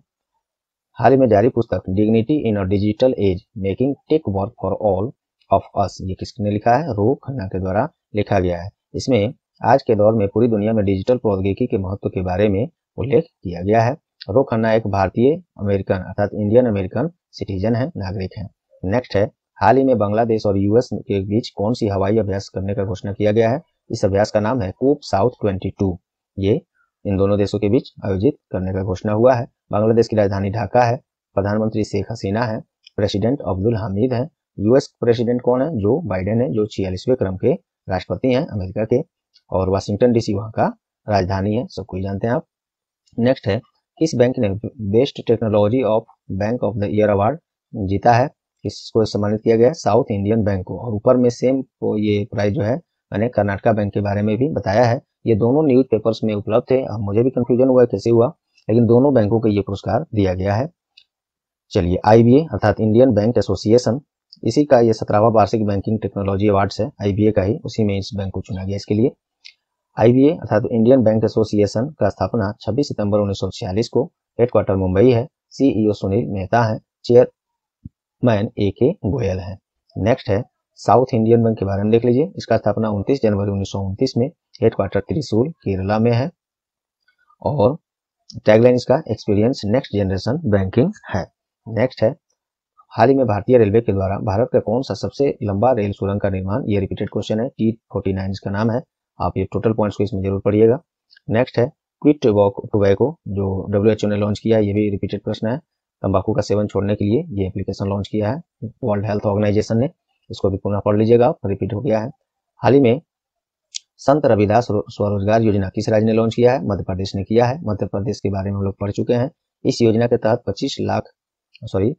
हाल ही में जारी पुस्तक dignity in a digital age, making tech work for all of us, ये किसने लिखा है? रो खन्ना के द्वारा लिखा गया है। इसमें आज के दौर में पूरी दुनिया में डिजिटल प्रौद्योगिकी के महत्व के बारे में उल्लेख किया गया है। रो खन्ना एक भारतीय अमेरिकन अर्थात इंडियन अमेरिकन सिटीजन है, नागरिक है। नेक्स्ट है, हाल ही में बांग्लादेश और यूएस के बीच कौन सी हवाई अभ्यास करने का घोषणा किया गया है? इस अभ्यास का नाम है कूप साउथ 22। ये इन दोनों देशों के बीच आयोजित करने का घोषणा हुआ है। बांग्लादेश की राजधानी ढाका है। प्रधानमंत्री शेख हसीना है। प्रेसिडेंट अब्दुल हामिद है। यूएस प्रेसिडेंट कौन है? जो बाइडेन है, जो 46वें क्रम के राष्ट्रपति हैं अमेरिका के। और वाशिंगटन डीसी वहां का राजधानी है, सब कोई जानते हैं आप। नेक्स्ट है, किस बैंक ने best technology of bank of the year award जीता है? इसको सम्मानित किया गया है साउथ इंडियन बैंक को। और ऊपर में सेम ये प्राइज जो है मैंने कर्नाटका बैंक के बारे में भी बताया है। ये दोनों न्यूज़पेपर्स में उपलब्ध थे। अब मुझे भी कंफ्यूजन हुआ कैसे हुआ, लेकिन दोनों बैंकों को ये पुरस्कार दिया गया है। चलिए, आईबीए अर्थात इंडियन बैंक एसोसिएशन, इसी का ये 17वां वार्षिक बैंकिंग टेक्नोलॉजी अवार्ड्स है। आईबीए का ही, उसी में इस बैंक को चुना गया इसके लिए। आईबीए अर्थात इंडियन बैंक एसोसिएशन का स्थापना 26 सितंबर 1946 को। हेडक्वार्टर मुंबई है। सीईओ सुनील मेहता है। चेयरमैन AK गोयल है। नेक्स्ट है, साउथ इंडियन बैंक के बारे में देख लीजिए। इसका स्थापना 29 जनवरी 1929 में। हेडक्वार्टर त्रिशूल केरला में है। और टैगलाइन इसका एक्सपीरियंस नेक्स्ट जनरेशन बैंकिंग है। नेक्स्ट है, हाल ही में भारतीय रेलवे के द्वारा भारत का कौन सा सबसे लंबा रेल सुरंग का निर्माण, ये रिपीटेड क्वेश्चन है। T49 इसका नाम है। आप ये टोटल पॉइंट्स को इसमें जरूर पढ़िएगा। नेक्स्ट है, क्विट टोबैको जो WHO ने लॉन्च किया है, ये भी रिपीटेड प्रश्न है। तंबाकू का सेवन छोड़ने के लिए ये एप्लीकेशन लॉन्च किया है वर्ल्ड हेल्थ ऑर्गेनाइजेशन ने, इसको भी पुनः पढ़ लीजिएगा, आप रिपीट हो गया है। हाल ही में संत रविदास स्वरोजगार योजना किस राज्य ने लॉन्च किया है? मध्य प्रदेश ने किया है। मध्य प्रदेश के बारे में हम लोग पढ़ चुके हैं। इस योजना के तहत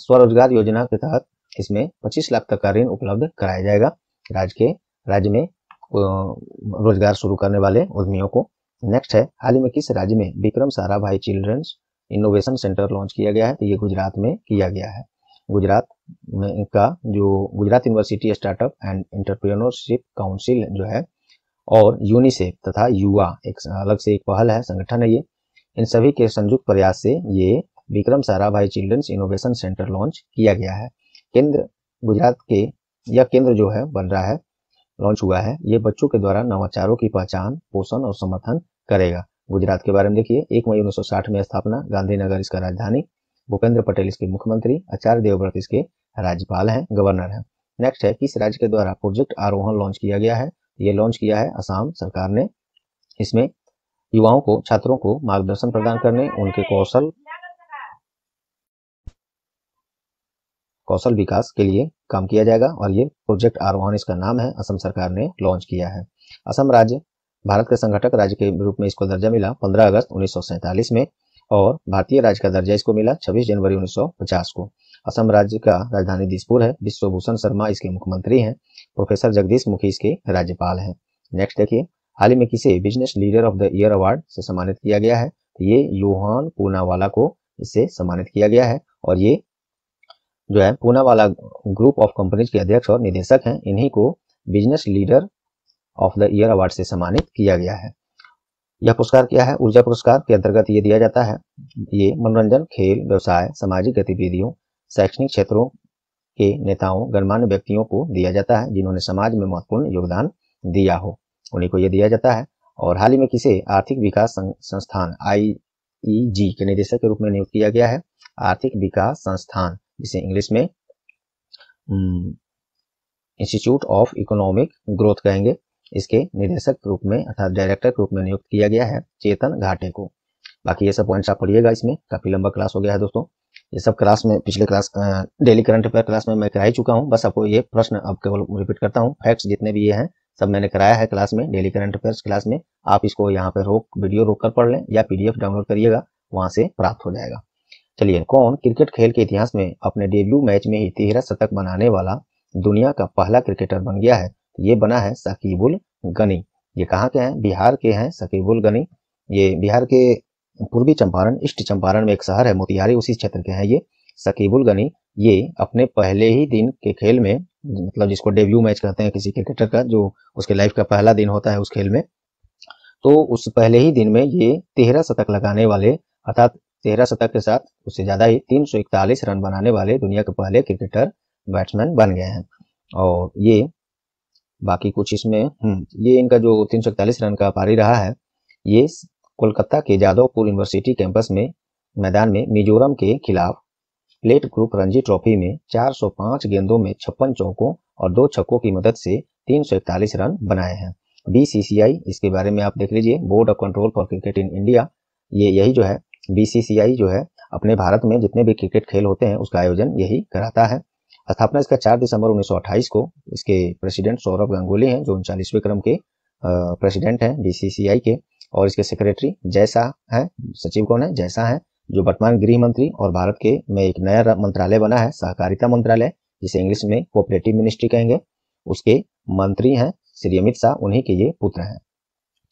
स्वरोजगार योजना के तहत इसमें 25 लाख तक का ऋण उपलब्ध कराया जाएगा राज्य में रोजगार शुरू करने वाले उद्यमियों को। नेक्स्ट है, हाल ही में किस राज्य में Vikram Sarabhai children's innovation centre launch किया गया है? तो ये गुजरात में किया गया है। गुजरात में इनका जो Gujarat university startup and entrepreneurship council जो है और यूनिसेफ तथा युवा एक अलग से एक पहल है, संगठन है ये, इन सभी के संयुक्त प्रयास से ये Vikram Sarabhai children's innovation centre launch किया गया है। केंद्र गुजरात के यह केंद्र जो है बन रहा है, लॉन्च हुआ है। ये बच्चों के द्वारा नवाचारों की पहचान, पोषण और समर्थन करेगा। गुजरात के बारे में देखिए, 1 मई 1960 में स्थापना, गांधीनगर इसका राजधानी, भूपेंद्र पटेल इसके मुख्यमंत्री, आचार्य देवव्रत इसके राज्यपाल हैं, गवर्नर हैं। नेक्स्ट है, किस राज्य के द्वारा प्रोजेक्ट आरोहण लॉन्च किया गया है? ये लॉन्च किया है असम सरकार ने। इसमें युवाओं को, छात्रों को मार्गदर्शन प्रदान करने, उनके कौशल विकास के लिए काम किया जाएगा। और ये प्रोजेक्ट आरोहण इसका नाम है, असम सरकार ने लॉन्च किया है। असम राज्य भारत के संगठक राज्य के रूप में इसको दर्जा मिला 15 अगस्त 1947 में और भारतीय राज्य का दर्जा इसको मिला 26 जनवरी 1950 को। असम राज्य का राजधानी दिसपुर है। विश्वभूषण शर्मा इसके मुख्यमंत्री हैं। प्रोफेसर जगदीश मुखी इसके राज्यपाल हैं। नेक्स्ट देखिए, हाल ही में किसे business leader of the year award से सम्मानित किया गया है? ये योहान पूनावाला को इससे सम्मानित किया गया है। और ये जो है पूनावाला ग्रुप ऑफ कंपनीज के अध्यक्ष और निदेशक हैं। इन्हीं को business leader of the year award से सम्मानित किया गया है। यह पुरस्कार क्या है? ऊर्जा पुरस्कार के अंतर्गत ये दिया जाता है। ये मनोरंजन, खेल, व्यवसाय, सामाजिक गतिविधियों, शैक्षणिक क्षेत्रों के नेताओं, गणमान्य व्यक्तियों को दिया जाता है जिन्होंने समाज में महत्वपूर्ण योगदान दिया हो, उन्हीं को ये दिया जाता है। और हाल ही में किसे आर्थिक विकास संस्थान IEG के निदेशक के रूप में नियुक्त किया गया है? आर्थिक विकास संस्थान जिसे इंग्लिश में इंस्टीट्यूट ऑफ इकोनॉमिक ग्रोथ कहेंगे, इसके निदेशक के रूप में अर्थात डायरेक्टर के रूप में नियुक्त किया गया है चेतन घाटे को। बाकी ये सब पॉइंट्स आप पढ़िएगा, इसमें काफी लंबा क्लास हो गया है दोस्तों। ये सब क्लास में पिछले class daily current affair class में मैं करा ही चुका हूँ, बस आपको ये प्रश्न अब केवल रिपीट करता हूँ। फैक्ट्स जितने भी ये हैं सब मैंने कराया है क्लास में, डेली करंट अफेयर्स क्लास में। आप इसको यहाँ पे वीडियो रोक कर पढ़ लें या पीडीएफ डाउनलोड करिएगा, वहां से प्राप्त हो जाएगा। चलिए, कौन क्रिकेट खेल के इतिहास में अपने डेब्यू मैच में ही 13 शतक बनाने वाला दुनिया का पहला क्रिकेटर बन गया है? ये बना है साकिबुल गनी। ये कहाँ के हैं? बिहार के हैं साकिबुल गनी। ये बिहार के पूर्वी चंपारण, ईस्ट चंपारण में एक शहर है मोतिहारी, उसी क्षेत्र के हैं ये साकिबुल गनी। ये अपने पहले ही दिन के खेल में, मतलब जिसको डेब्यू मैच कहते हैं किसी क्रिकेटर का, जो उसके लाइफ का पहला दिन होता है उस खेल में, तो उस पहले ही दिन में ये 13 शतक लगाने वाले, अर्थात 13 शतक के साथ उससे ज्यादा ही 341 रन बनाने वाले दुनिया के पहले क्रिकेटर बैट्समैन बन गए हैं। और ये बाकी कुछ इसमें ये इनका जो 341 रन का पारी रहा है, ये कोलकाता के जादवपुर यूनिवर्सिटी कैंपस में मैदान में मिजोरम के खिलाफ प्लेट ग्रुप रणजी ट्रॉफी में 405 गेंदों में 56 चौकों और 2 छक्कों की मदद से 341 रन बनाए हैं। बीसीसीआई, इसके बारे में आप देख लीजिए, board of control for cricket in India, ये यही जो है बीसीसीआई जो है अपने भारत में जितने भी क्रिकेट खेल होते हैं उसका आयोजन यही कराता है। स्थापना इसका 4 दिसंबर 1928 को, इसके प्रेसिडेंट सौरभ गांगुली हैं जो 39वें क्रम के प्रेसिडेंट हैं बीसीसीआई के, और इसके सेक्रेटरी जयशाह हैं। सचिव कौन है? जयशाह हैं, जो वर्तमान गृह मंत्री। और भारत के में एक नया मंत्रालय बना है सहकारिता मंत्रालय, जिसे इंग्लिश में कोऑपरेटिव मिनिस्ट्री कहेंगे, उसके मंत्री हैं श्री अमित शाह, उन्हीं के ये पुत्र हैं।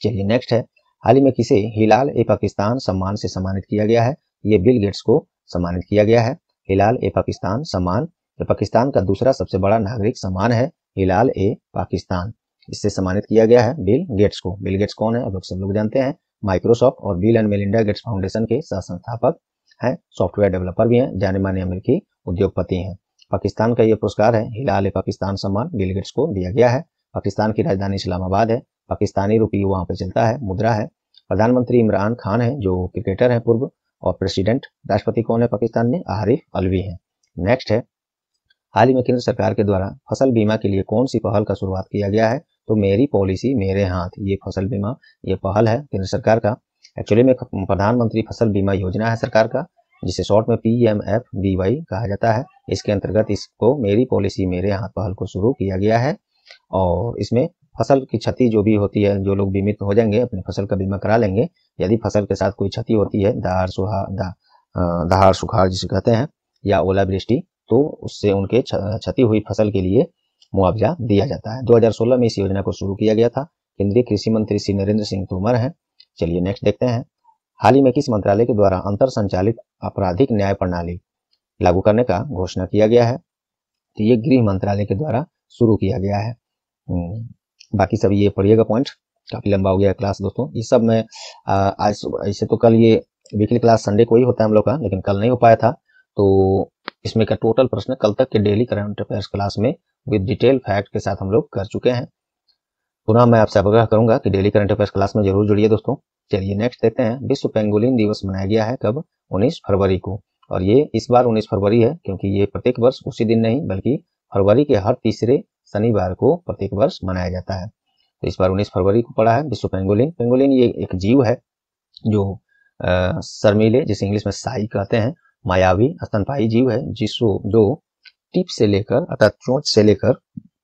चलिए नेक्स्ट है, हाल ही में किसे हिलाल ए पाकिस्तान सम्मान से सम्मानित किया गया है? ये बिल गेट्स को सम्मानित किया गया है हिलाल ए पाकिस्तान सम्मान। तो पाकिस्तान का दूसरा सबसे बड़ा नागरिक सम्मान है हिलाल ए पाकिस्तान, इससे सम्मानित किया गया है बिल गेट्स को। बिल गेट्स कौन है? आप लोग सब लोग जानते हैं, माइक्रोसॉफ्ट और Bill and Melinda Gates foundation के सह संस्थापक हैं, सॉफ्टवेयर डेवलपर भी हैं, जाने माने अमेरिकी उद्योगपति हैं। पाकिस्तान का ये पुरस्कार है हिलाल ए पाकिस्तान सम्मान, बिल गेट्स को दिया गया है। पाकिस्तान की राजधानी इस्लामाबाद है, पाकिस्तानी रुपये वहाँ पे चलता है, मुद्रा है। प्रधानमंत्री इमरान खान है जो क्रिकेटर हैं पूर्व, और प्रेसिडेंट राष्ट्रपति कौन है पाकिस्तान में? आरिफ अलवी है। नेक्स्ट है, हाल ही में केंद्र सरकार के द्वारा फसल बीमा के लिए कौन सी पहल का शुरुआत किया गया है? तो मेरी पॉलिसी मेरे हाथ, ये फसल बीमा ये पहल है केंद्र सरकार का। एक्चुअली में प्रधानमंत्री फसल बीमा योजना है सरकार का, जिसे शॉर्ट में PMFBY कहा जाता है। इसके अंतर्गत इसको मेरी पॉलिसी मेरे हाथ पहल को शुरू किया गया है। और इसमें फसल की क्षति जो भी होती है, जो लोग बीमित हो जाएंगे अपनी फसल का बीमा करा लेंगे, यदि फसल के साथ कोई क्षति होती है दहाड़ सुखाड़ जिसे कहते हैं, या ओलावृष्टि, तो उससे उनके क्षति हुई फसल के लिए मुआवजा दिया जाता है। 2016 में इस योजना को शुरू किया गया था। केंद्रीय कृषि मंत्री श्री नरेंद्र सिंह तोमर हैं। चलिए नेक्स्ट देखते हैं, हाल ही में किस मंत्रालय के द्वारा अंतर संचालित आपराधिक न्याय प्रणाली लागू करने का घोषणा किया गया है? तो ये गृह मंत्रालय के द्वारा शुरू किया गया है। बाकी सब ये पढ़िएगा पॉइंट, काफी लंबा हो गया क्लास दोस्तों। ये सब मैं आज, ऐसे तो कल ये वीकली क्लास संडे को ही होता है हम लोग का, लेकिन कल नहीं हो पाया था, तो इसमें का टोटल प्रश्न कल तक के डेली करंट अफेयर्स क्लास में विद डिटेल फैक्ट के साथ हम लोग कर चुके हैं। पुनः मैं आपसे आग्रह करूंगा कि डेली करंट अफेयर्स क्लास में जरूर जुड़िए दोस्तों। चलिए नेक्स्ट देखते हैं, विश्व पेंगुलिन दिवस मनाया गया है कब? 19 फरवरी को। और ये इस बार 19 फरवरी है क्योंकि ये प्रत्येक वर्ष उसी दिन नहीं बल्कि फरवरी के हर तीसरे शनिवार को प्रत्येक वर्ष मनाया जाता है, तो इस बार 19 फरवरी को पड़ा है विश्व पेंगुलिन। पेंगुलिन ये एक जीव है जो शर्मीले, जिसे इंग्लिश में साई कहते हैं, मायावी स्तनपायी जीव है, जिसको जो टिप से लेकर अर्थात चोंच से लेकर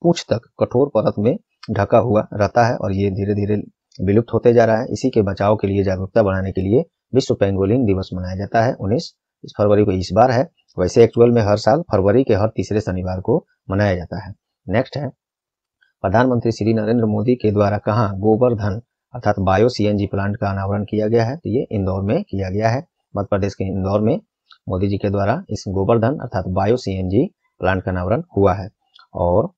पूंछ तक कठोर परत में ढका हुआ रहता है, और ये धीरे धीरे विलुप्त होते जा रहा है। इसी के बचाव के लिए, जागरूकता बढ़ाने के लिए विश्व पेंगोलिन दिवस मनाया जाता है 19 फरवरी को, इस बार है। वैसे एक्चुअल में हर साल फरवरी के हर तीसरे शनिवार को मनाया जाता है। नेक्स्ट है, प्रधानमंत्री श्री नरेंद्र मोदी के द्वारा कहाँ गोवर्धन अर्थात बायो CNG प्लांट का अनावरण किया गया है? तो ये इंदौर में किया गया है, मध्य प्रदेश के इंदौर में मोदी जी के द्वारा इस गोवर्धन अर्थात बायो CNG प्लांट का अनावरण हुआ है। और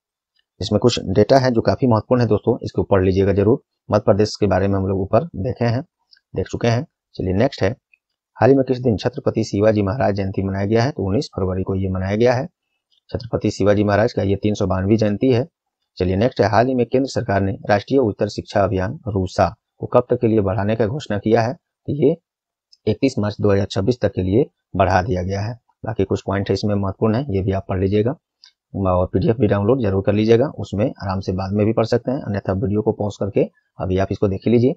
इसमें कुछ डेटा है जो काफी महत्वपूर्ण है दोस्तों, इसको पढ़ लीजिएगा जरूर। मध्य प्रदेश के बारे में हम लोग ऊपर देख चुके हैं। चलिए नेक्स्ट है, हाल ही में किस दिन छत्रपति शिवाजी महाराज जयंती मनाया गया है? तो 19 फरवरी को ये मनाया गया है। छत्रपति शिवाजी महाराज का ये 392 जयंती है। चलिए नेक्स्ट है, हाल ही में केंद्र सरकार ने राष्ट्रीय उच्चतर शिक्षा अभियान रूसा को कब तक के लिए बढ़ाने का घोषणा किया है? तो ये 31 मार्च 2026 तक के लिए बढ़ा दिया गया है। बाकी कुछ पॉइंट है इसमें महत्वपूर्ण है, ये भी आप पढ़ लीजिएगा और पीडीएफ भी डाउनलोड जरूर कर लीजिएगा, उसमें आराम से बाद में भी पढ़ सकते हैं, अन्यथा वीडियो को पॉज करके अभी आप इसको देख लीजिए।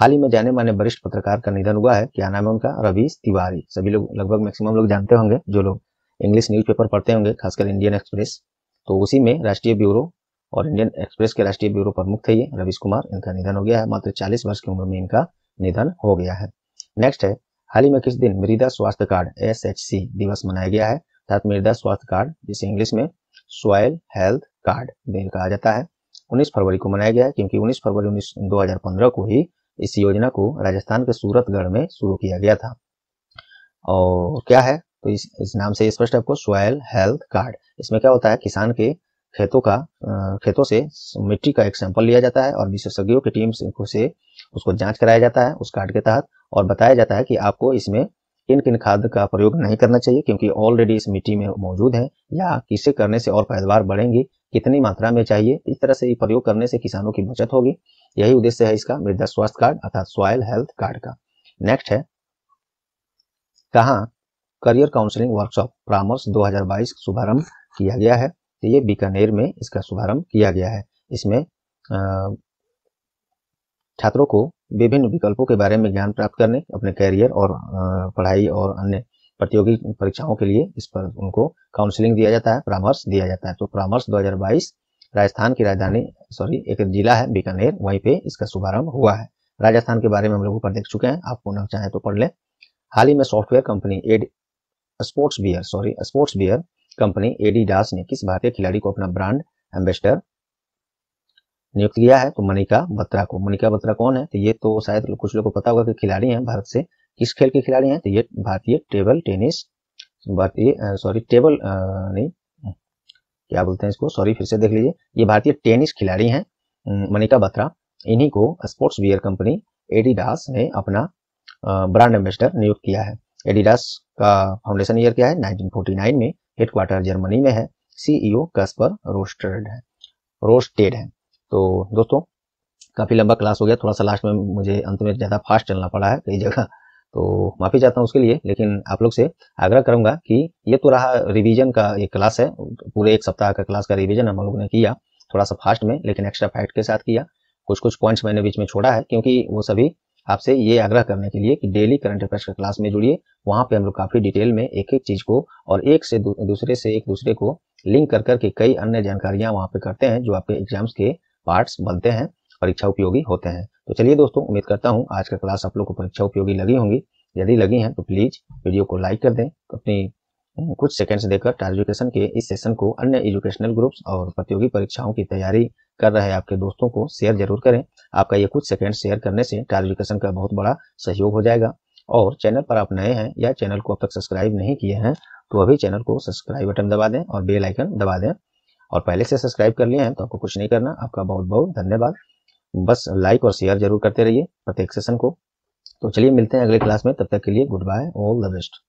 हाल ही में जाने माने वरिष्ठ पत्रकार का निधन हुआ है, क्या नाम है उनका, रवीश तिवारी। सभी लोग लगभग मैक्सिमम लोग जानते होंगे जो लोग इंग्लिश न्यूज़पेपर पढ़ते होंगे, खासकर इंडियन एक्सप्रेस, तो उसी में राष्ट्रीय ब्यूरो और इंडियन एक्सप्रेस के राष्ट्रीय ब्यूरो प्रमुख थे ये रवीश कुमार, इनका निधन हो गया है, मात्र 40 वर्ष की उम्र में इनका निधन हो गया है। नेक्स्ट है, हाल ही में किस दिन मृदा स्वास्थ्य कार्ड SHC दिवस मनाया गया है, अर्थात मृदा स्वास्थ्य कार्ड जिसे इंग्लिश में सॉइल हेल्थ कार्ड दिन कहा जाता है, 19 फरवरी को मनाया गया है, क्योंकि 19 फरवरी 2015 को ही इस योजना को राजस्थान के सूरतगढ़ में शुरू किया गया था। और क्या है तो इस नाम से स्पष्ट आपको, सॉइल हेल्थ कार्ड। इसमें क्या होता है, किसान के खेतों से मिट्टी का एक सैंपल लिया जाता है और विशेषज्ञों की टीम से उसको जांच कराया जाता है उस कार्ड के तहत, और बताया जाता है कि आपको इसमें किन किन खाद का प्रयोग नहीं करना चाहिए क्योंकि ऑलरेडी इस मिट्टी में मौजूद है, या किसे करने से और पैदावार बढ़ेंगी, कितनी मात्रा में चाहिए। इस तरह से ये प्रयोग करने से किसानों की बचत होगी, यही उद्देश्य है इसका मृदा स्वास्थ्य कार्ड अर्थात सॉइल हेल्थ कार्ड का। नेक्स्ट है, कहाँ करियर काउंसलिंग वर्कशॉप परामर्श 2022 शुभारंभ किया गया है, तो ये बीकानेर में इसका शुभारंभ किया गया है। इसमें छात्रों को विभिन्न विकल्पों के बारे में ज्ञान प्राप्त करने, अपने कैरियर और पढ़ाई और अन्य प्रतियोगी परीक्षाओं के लिए इस पर उनको काउंसलिंग दिया जाता है, परामर्श दिया जाता है। तो परामर्श 2022 राजस्थान की राजधानी एक जिला है बीकानेर, वहीं पे इसका शुभारंभ हुआ है। राजस्थान के बारे में हम लोग ऊपर देख चुके हैं, आपको ना चाहे तो पढ़ लें। हाल ही में software company sportswear company Adidas ने किस भारतीय खिलाड़ी को अपना ब्रांड एम्बेसडर नियुक्त किया है, तो मनिका बत्रा को। मनिका बत्रा कौन है, तो ये तो शायद कुछ लोगों को पता होगा कि खिलाड़ी हैं भारत से, किस खेल के खिलाड़ी हैं, तो ये भारतीय भारतीय टेनिस खिलाड़ी हैं मनिका बत्रा। इन्हीं को स्पोर्ट्स वियर कंपनी एडिडास ने अपना ब्रांड एम्बेसडर नियुक्त किया है। एडिडास का फाउंडेशन ईयर क्या है, 1949 में, हेडक्वार्टर जर्मनी में है, CEO कास्पर रोस्टेड है। तो दोस्तों काफ़ी लंबा क्लास हो गया, थोड़ा सा लास्ट में मुझे अंत में ज़्यादा फास्ट चलना पड़ा है कई जगह, तो माफ़ी चाहता हूँ उसके लिए, लेकिन आप लोग से आग्रह करूँगा कि ये तो रहा रिवीजन का एक क्लास है, पूरे एक सप्ताह का क्लास का रिवीजन हम लोगों ने किया, थोड़ा सा फास्ट में लेकिन एक्स्ट्रा फाइट के साथ किया। कुछ कुछ पॉइंट्स मैंने बीच में छोड़ा है क्योंकि वो सभी आपसे ये आग्रह करने के लिए कि डेली करंट अफेयर्स का क्लास में जुड़िए, वहाँ पे हम लोग काफ़ी डिटेल में एक एक चीज़ को और एक दूसरे को लिंक कर करके कई अन्य जानकारियाँ वहाँ पे करते हैं जो आपके एग्जाम्स के पार्ट्स बनते हैं, परीक्षा उपयोगी होते हैं। तो चलिए दोस्तों, उम्मीद करता हूँ आज का क्लास आप लोग को परीक्षा उपयोगी लगी होंगी, यदि लगी हैं तो प्लीज़ वीडियो को लाइक कर दें, अपनी कुछ सेकेंड्स देकर टायर एजुकेशन के इस सेशन को अन्य एजुकेशनल ग्रुप्स और प्रतियोगी परीक्षाओं की तैयारी कर रहे आपके दोस्तों को शेयर जरूर करें। आपका ये कुछ सेकेंड शेयर करने से टायर एजुकेशन का बहुत बड़ा सहयोग हो जाएगा। और चैनल पर आप नए हैं या चैनल को अब तक सब्सक्राइब नहीं किए हैं तो अभी चैनल को सब्सक्राइब बटन दबा दें और बेल आइकन दबा दें, और पहले से सब्सक्राइब कर लिए हैं तो आपको कुछ नहीं करना, आपका बहुत बहुत धन्यवाद। बस लाइक और शेयर जरूर करते रहिए प्रत्येक सेशन को। तो चलिए मिलते हैं अगले क्लास में, तब तक के लिए goodbye, all the best.